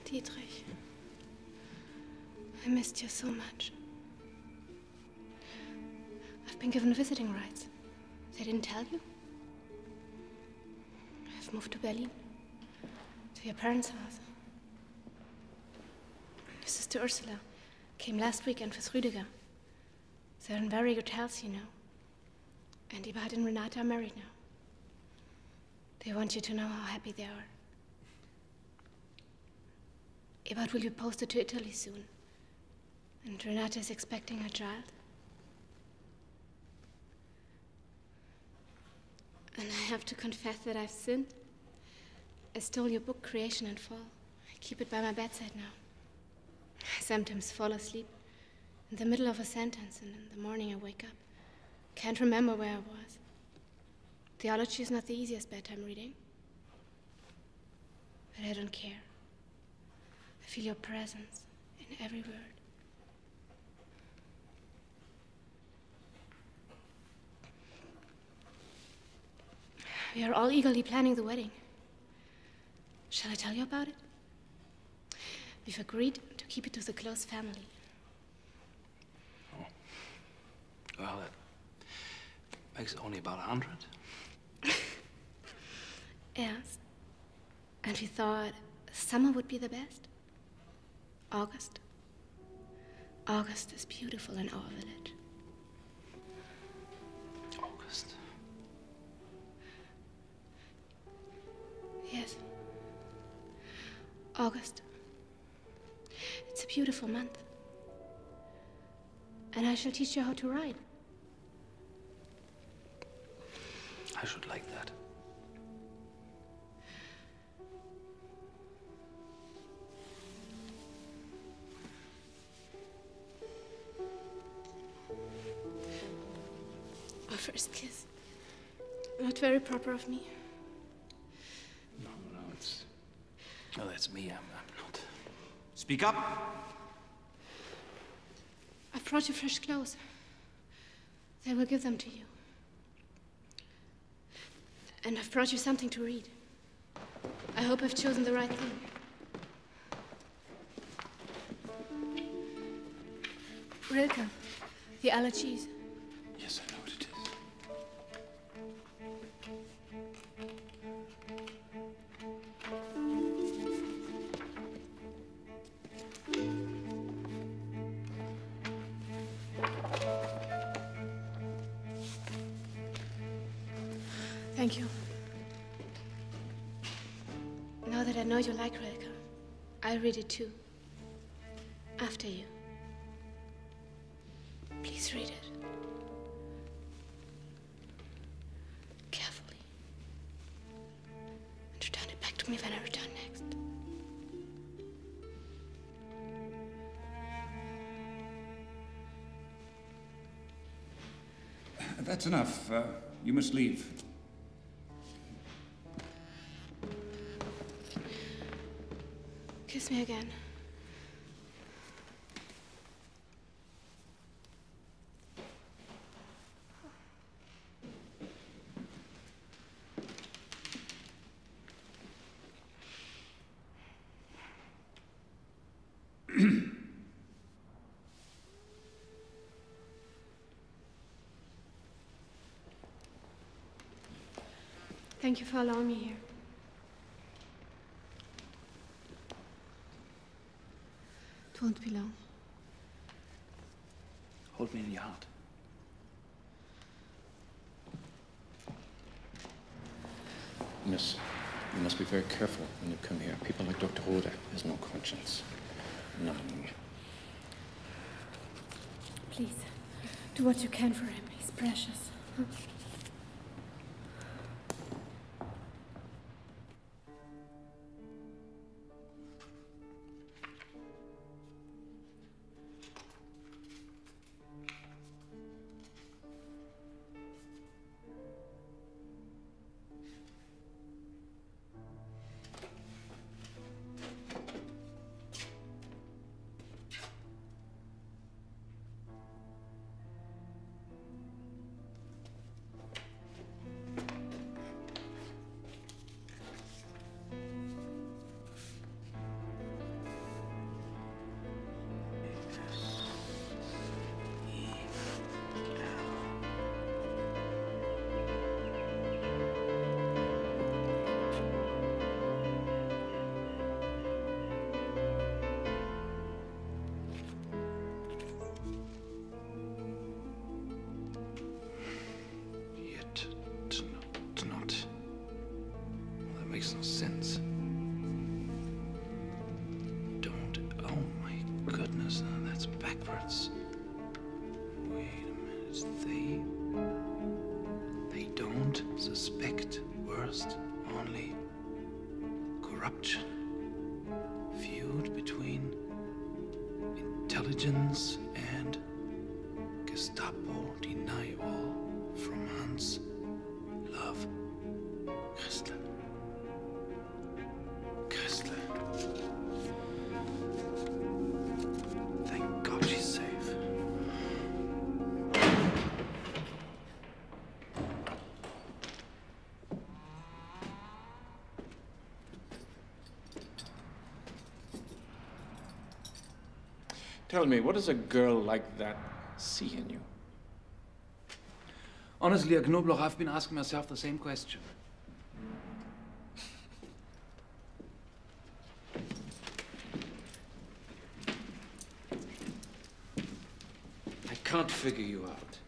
Dietrich, I missed you so much. I've been given visiting rights. They didn't tell you? I've moved to Berlin, to your parents' house. Your sister Ursula came last weekend with Rüdiger. They're in very good health, you know. And Ebad and Renata are married now. They want you to know how happy they are. Ebad will be posted to Italy soon. And Renata is expecting her child. And I have to confess that I've sinned. I stole your book, Creation and Fall. I keep it by my bedside now. I sometimes fall asleep in the middle of a sentence, and in the morning I wake up. Can't remember where I was. Theology is not the easiest bedtime reading. But I don't care. I feel your presence in every word. We are all eagerly planning the wedding. Shall I tell you about it? We've agreed to keep it to the close family. Oh. Well, that makes it only about 100. Yes. And we thought summer would be the best. August. August is beautiful in our village. August. Yes. August. It's a beautiful month. And I shall teach you how to ride. I should like that. First kiss. Not very proper of me. No, it's... No, that's me. I'm not. Speak up! I've brought you fresh clothes. They will give them to you. And I've brought you something to read. I hope I've chosen the right thing. Rilke, the allergies. Yes, I know. Thank you. Now that I know you like Rilke, I'll read it too. After you. Please read it. to me when I return next. That's enough. You must leave. Kiss me again. Thank you for allowing me here. It won't be long. Hold me in your heart. Miss, you must be very careful when you come here. People like Dr. Röder has no conscience. None. Please, do what you can for him. He's precious. Huh? And Gestapo denial from Hans Love Christler. Thank God she's safe. Tell me, what does a girl like that see in you? Honestly, at Knobloch, I've been asking myself the same question. I can't figure you out.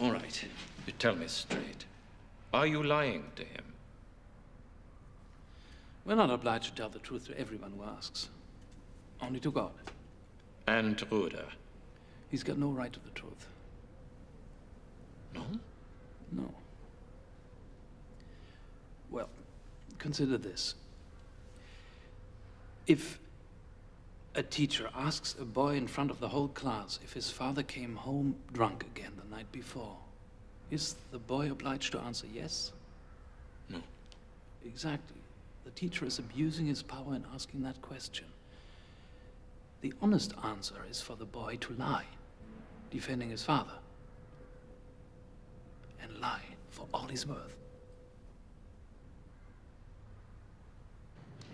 All right, you tell me straight. Are you lying to him? We're not obliged to tell the truth to everyone who asks. Only to God. And Röder? He's got no right to the truth. No? No. Well, consider this. If a teacher asks a boy in front of the whole class if his father came home drunk again the night before, is the boy obliged to answer yes? No. Exactly. The teacher is abusing his power in asking that question. The honest answer is for the boy to lie, defending his father. And lie for all he's worth.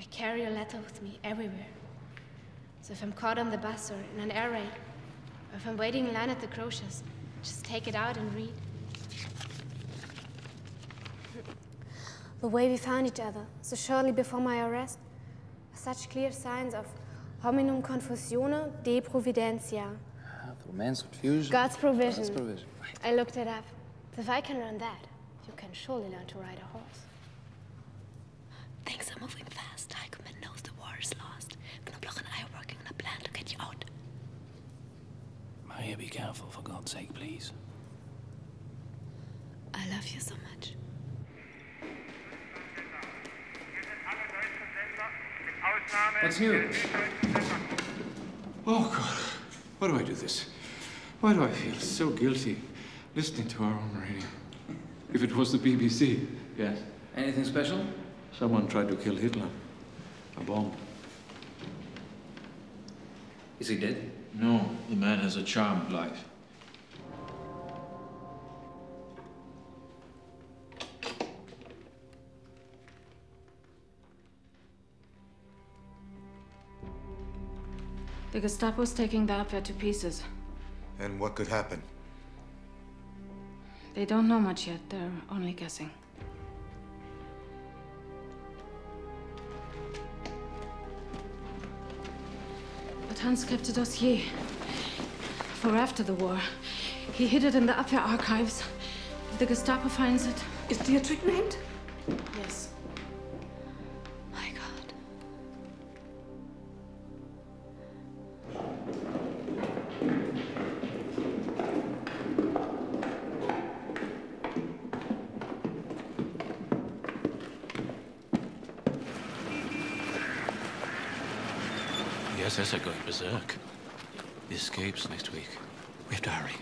I carry a letter with me everywhere. So if I'm caught on the bus or in an air raid, or if I'm waiting in line at the grocer's, just take it out and read. The way we found each other, so shortly before my arrest, are such clear signs of hominum confusione de providentia. The man's confusion. God's provision. God's provision. Right. I looked it up. If I can learn that, you can surely learn to ride a horse. Things are moving fast. Heikeman knows the war is lost. Knobloch and I are working on a plan to get you out. Maria, be careful, for God's sake, please. I love you so much. Let's hear it. Oh, God. Why do I do this? Why do I feel so guilty listening to our own radio? If it was the BBC. Yes. Anything special? Someone tried to kill Hitler. A bomb. Is he dead? No. The man has a charmed life. The Gestapo's taking the Abwehr to pieces. And what could happen? They don't know much yet. They're only guessing. But Hans kept a dossier for after the war. He hid it in the Abwehr archives. If the Gestapo finds it... Is Dietrich named? Yes. They're going berserk. He escapes next week. We have to hurry.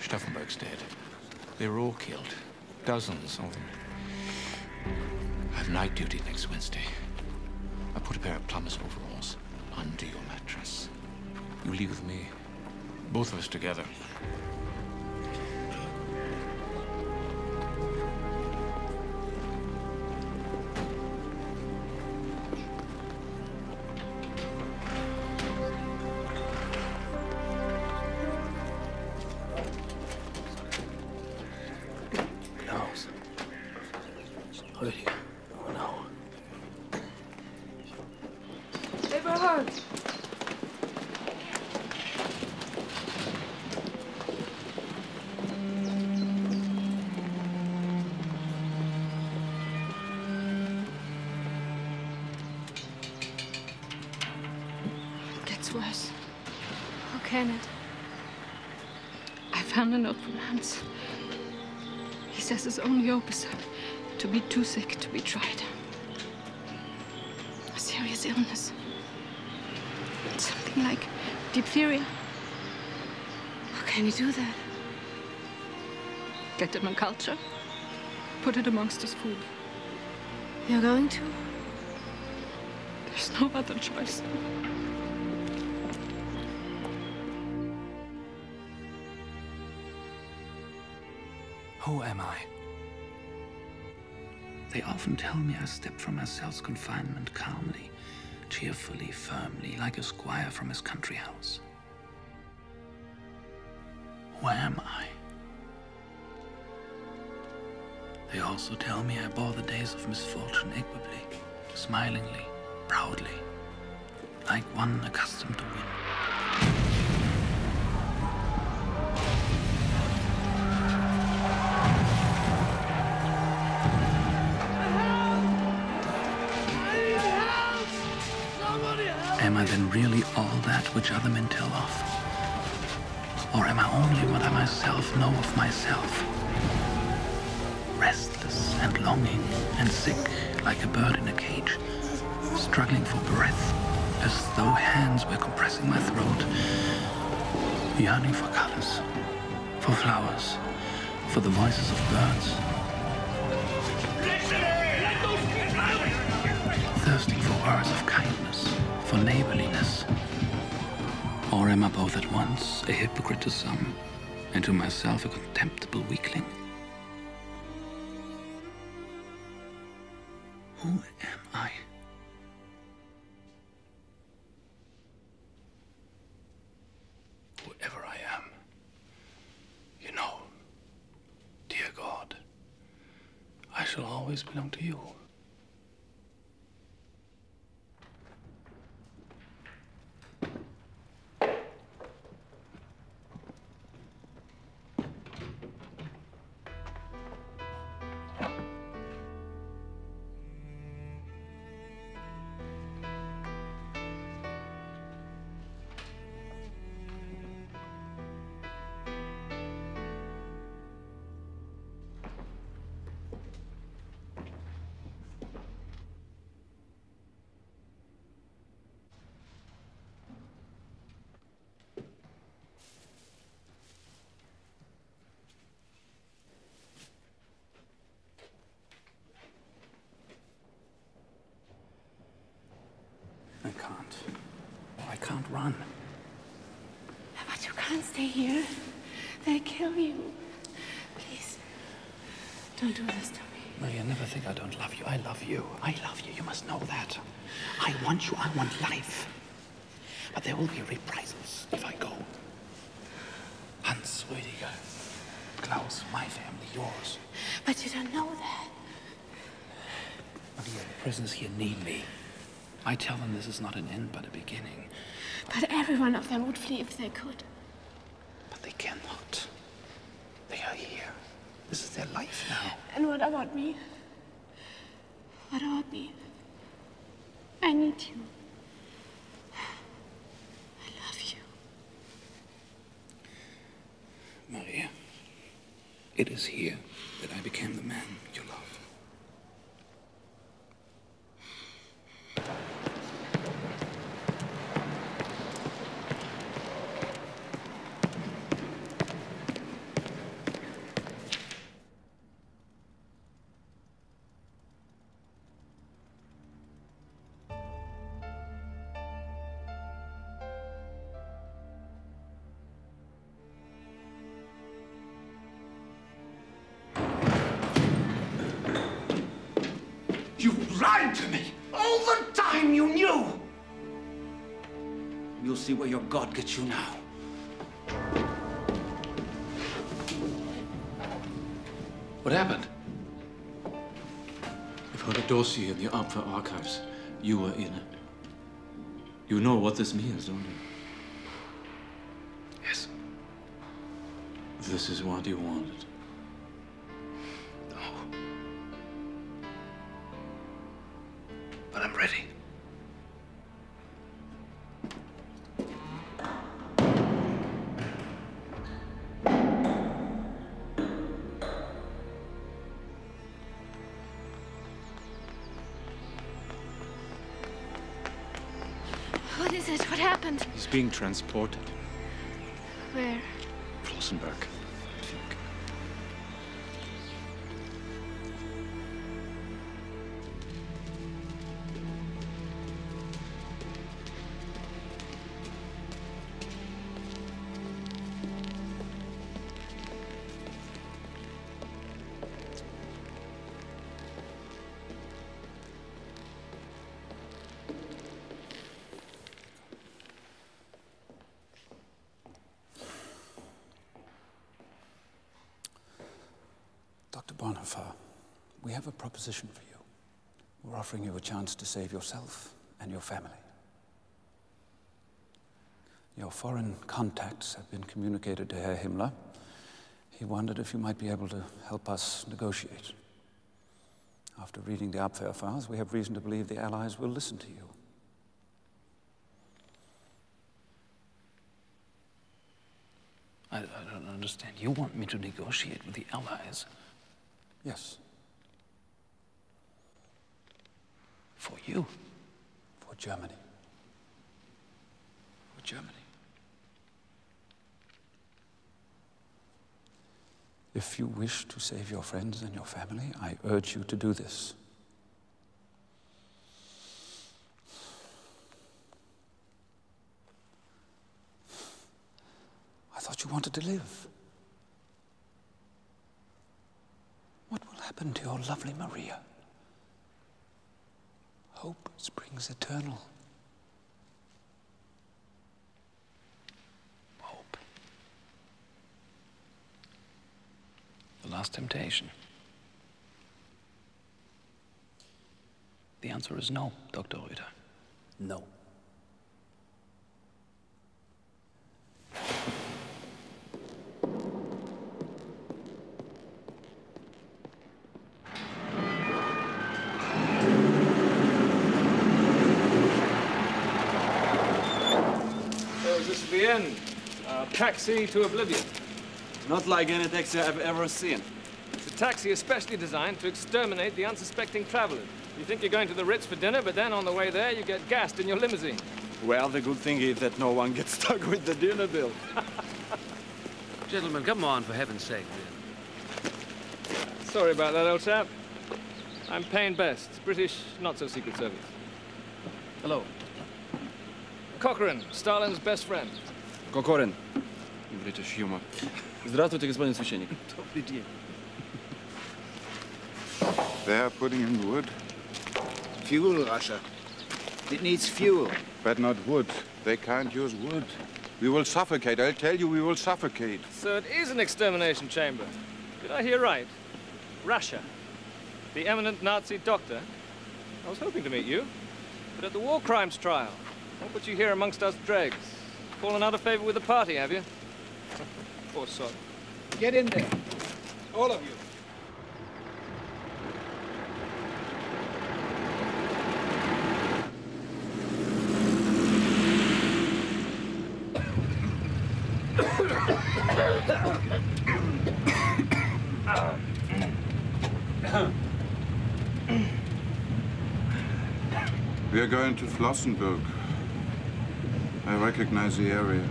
Stauffenberg's dead. They were all killed. Dozens of them. I have night duty next Wednesday. I put a pair of plumber's overalls under your mattress. You leave with me. Both of us together. Is only officer to be too sick to be tried. A serious illness. Something like diphtheria. How can you do that? Get him a culture. Put it amongst his food. You're going to? There's no other choice. Who am I? They often tell me I step from my cell's confinement calmly, cheerfully, firmly, like a squire from his country house. Who am I? They also tell me I bore the days of misfortune equably, smilingly, proudly, like one accustomed to win. Am I then really all that which other men tell of? Or am I only what I myself know of myself? Restless and longing and sick, like a bird in a cage, struggling for breath, as though hands were compressing my throat, yearning for colors, for flowers, for the voices of birds. Thirsting for words of kindness, for neighborliness. Or am I both at once a hypocrite to some, and to myself a contemptible weakling? Who am I? Whoever I am, you know, dear God, I shall always belong to you. can't run. But you can't stay here. They'll kill you. Please, don't do this to me. Maria, never think I don't love you. I love you. I love you. You must know that. I want you. I want life. But there will be reprisals if I go. Hans, Rüdiger, Klaus, my family, yours. But you don't know that. Maria, the prisoners here need me. I tell them this is not an end, but a beginning. But every one of them would flee if they could. But they cannot. They are here. This is their life now. And what about me? What about me? I need you. I love you. Maria, it is here that I became the man you love. See where your God gets you now. What happened? I've got a dossier in the Abwehr archives. You were in it. You know what this means, don't you? Yes. This is what you wanted. No. But I'm ready. He's being transported. Where? Flossenburg, I think. Bonhoeffer, we have a proposition for you. We're offering you a chance to save yourself and your family. Your foreign contacts have been communicated to Herr Himmler. He wondered if you might be able to help us negotiate. After reading the Abwehr files, we have reason to believe the Allies will listen to you. I don't understand. You want me to negotiate with the Allies? Yes. For you? For Germany. For Germany. If you wish to save your friends and your family, I urge you to do this. I thought you wanted to live. What will happen to your lovely Maria? Hope springs eternal. Hope. The Last Temptation. The answer is no, Dr. Röder. No. Taxi to oblivion. Not like any taxi I've ever seen. It's a taxi especially designed to exterminate the unsuspecting traveler. You think you're going to the Ritz for dinner, but then on the way there you get gassed in your limousine. Well, the good thing is that no one gets stuck with the dinner bill. Gentlemen, come on, for heaven's sake, then. Sorry about that, old chap. I'm Payne Best, British Not-So-Secret Service. Hello. Cochrane, Stalin's best friend. Cochrane. You British humor. Здравствуйте, господин священник. Добрый день. They're putting in wood. Fuel, Russia. It needs fuel. But not wood. They can't use wood. We will suffocate. I'll tell you, we will suffocate. So it is an extermination chamber. Did I hear right? Russia. The eminent Nazi doctor. I was hoping to meet you. But at the war crimes trial, what put you here amongst us dregs? Fallen out of favor with the party, have you? Poor sod. Get in there. All of you. We are going to Flossenburg. I recognize the area.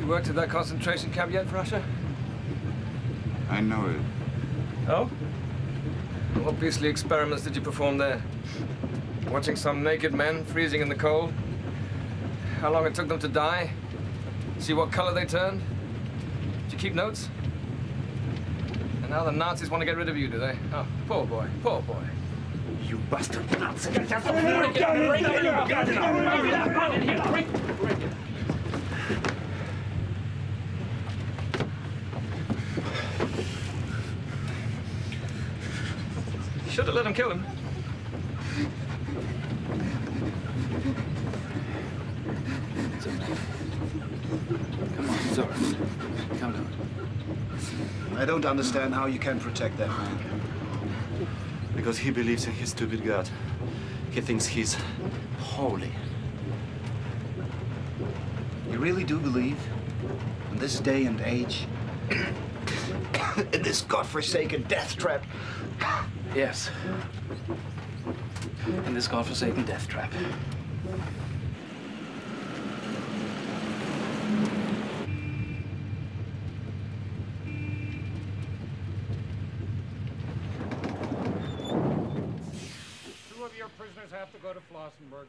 You worked at that concentration camp yet, Russia? I know it. Oh? What beastly experiments did you perform there? Watching some naked men freezing in the cold? How long it took them to die? See what color they turned? Did you keep notes? And now the Nazis want to get rid of you, do they? Oh, poor boy, poor boy. You bastard Nazi! Get out of here! You should have let him kill him. It's okay. Come on, it's all right. Come down. I don't understand how you can protect that man. Because he believes in his stupid God. He thinks he's holy. You really do believe, in this day and age, in this godforsaken death trap? Yes. In this godforsaken death trap. Have to go to Flossenburg.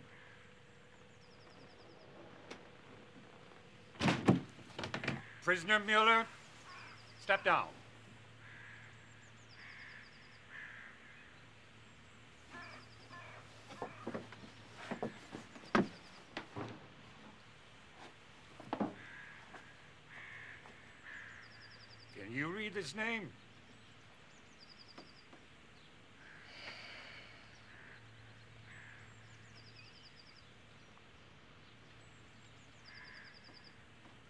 Prisoner Müller, step down. Can you read his name?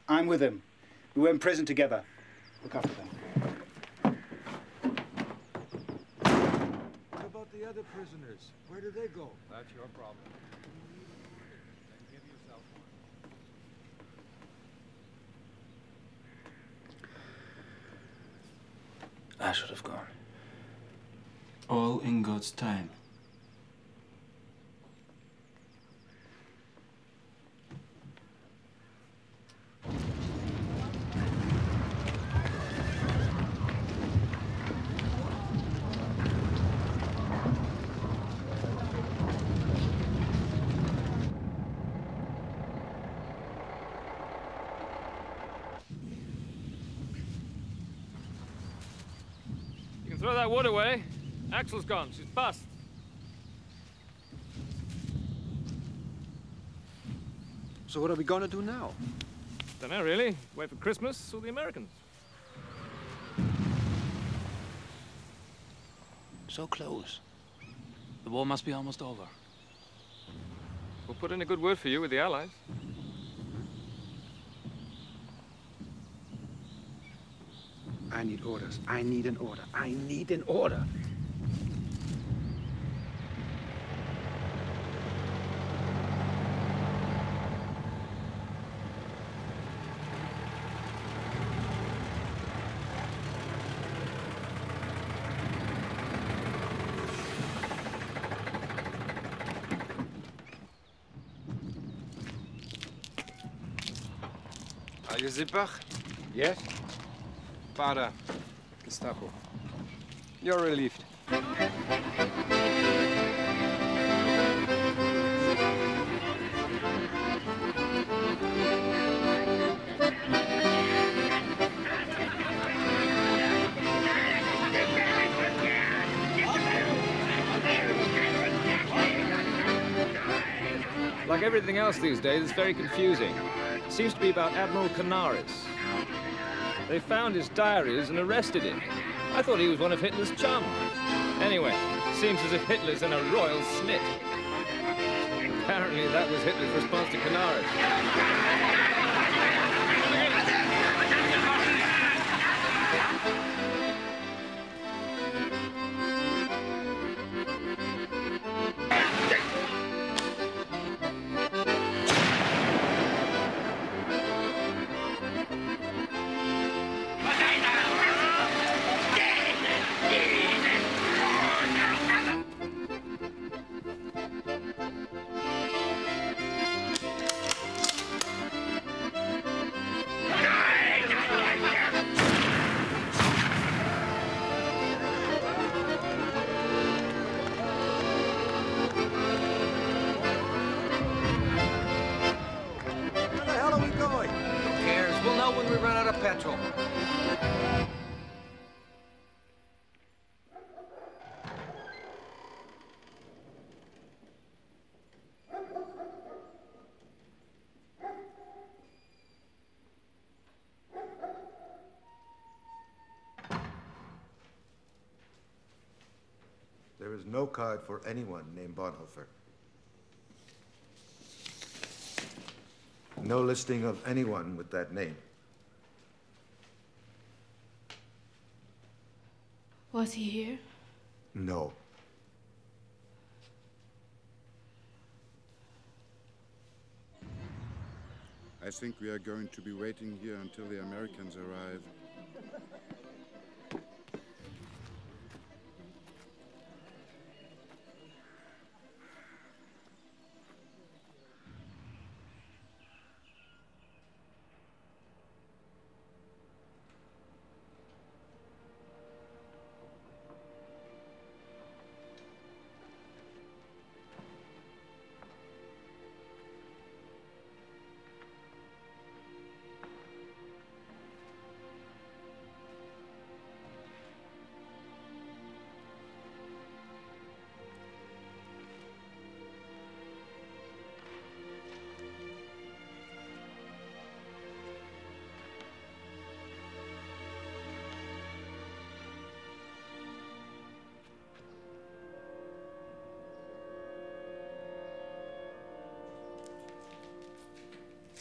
I'm with him. We were in prison together. Look after them. What about the other prisoners? Where do they go? That's your problem. Give yourself one. I should have gone. All in God's time. Throw that wood away. Axel's gone. She's bust. So what are we going to do now? Don't know, really. Wait for Christmas or the Americans. So close. The war must be almost over. We'll put in a good word for you with the Allies. I need orders. I need an order. I need an order. Are you Zippach? Yes. Father, Gestapo, you're relieved. Like everything else these days, it's very confusing. It seems to be about Admiral Canaris. They found his diaries and arrested him. I thought he was one of Hitler's chums. Anyway, it seems as if Hitler's in a royal snit. Apparently that was Hitler's response to Canaris. There is no card for anyone named Bonhoeffer. No listing of anyone with that name. Was he here? No. I think we are going to be waiting here until the Americans arrive.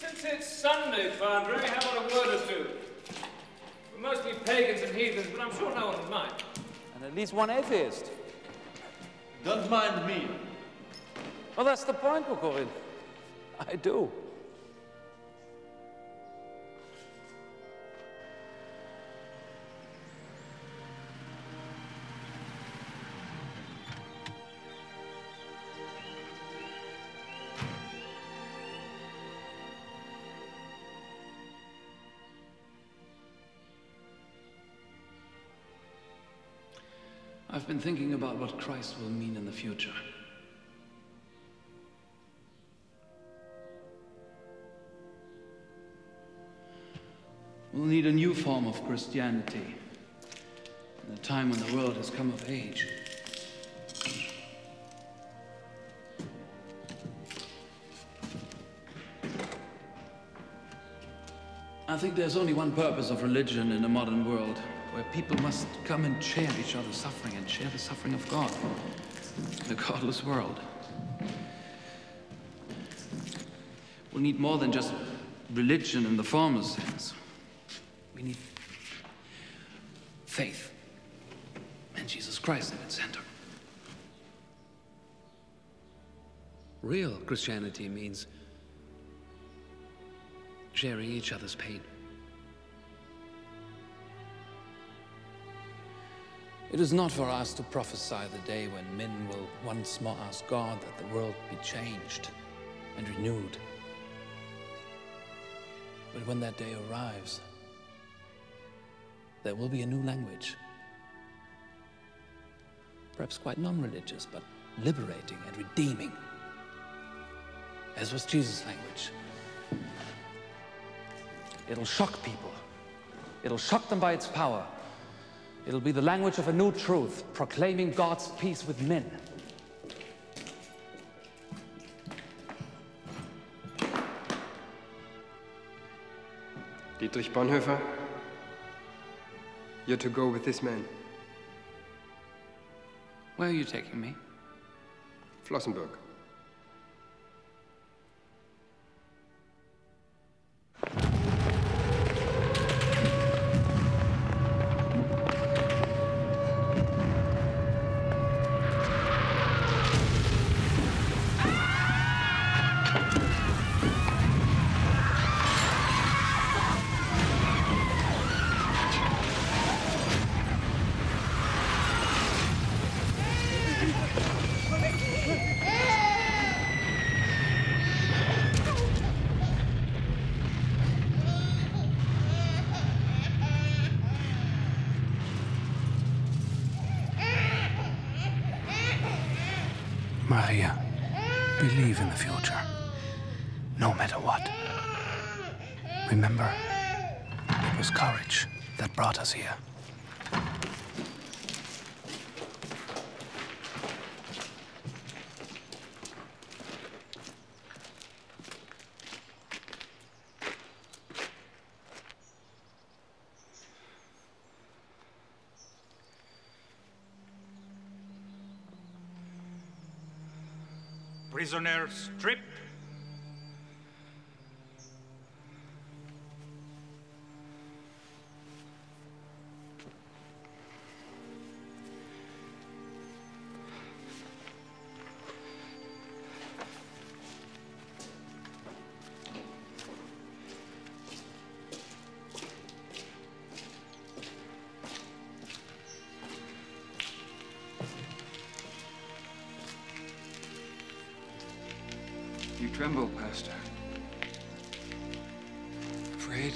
Since it's Sunday, Padre, how about a word or two? We're mostly pagans and heathens, but I'm sure no one would mind. And at least one atheist. Don't mind me. Well, that's the point, Cochrane. I do. I've been thinking about what Christ will mean in the future. We'll need a new form of Christianity in a time when the world has come of age. I think there's only one purpose of religion in the modern world, where people must come and share each other's suffering and share the suffering of God in a godless world. We'll need more than just religion in the formal sense. We need faith and Jesus Christ in its center. Real Christianity means sharing each other's pain. It is not for us to prophesy the day when men will once more ask God that the world be changed and renewed. But when that day arrives, there will be a new language. Perhaps quite non-religious, but liberating and redeeming, as was Jesus' language. It'll shock people. It'll shock them by its power. It'll be the language of a new truth, proclaiming God's peace with men. Dietrich Bonhoeffer, you're to go with this man. Where are you taking me? Flossenburg. Maria, believe in the future, no matter what. Remember, it was courage that brought us here. Prisoner strip. Tremble, Pastor. Afraid?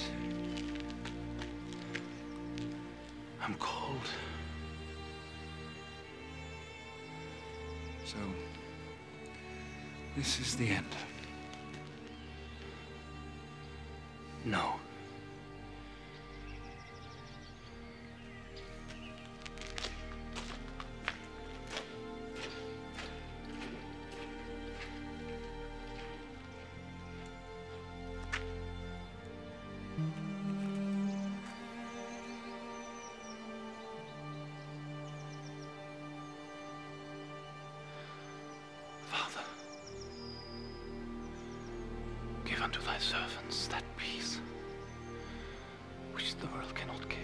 I'm cold. So, this is the end. No. Unto thy servants that peace which the world cannot give.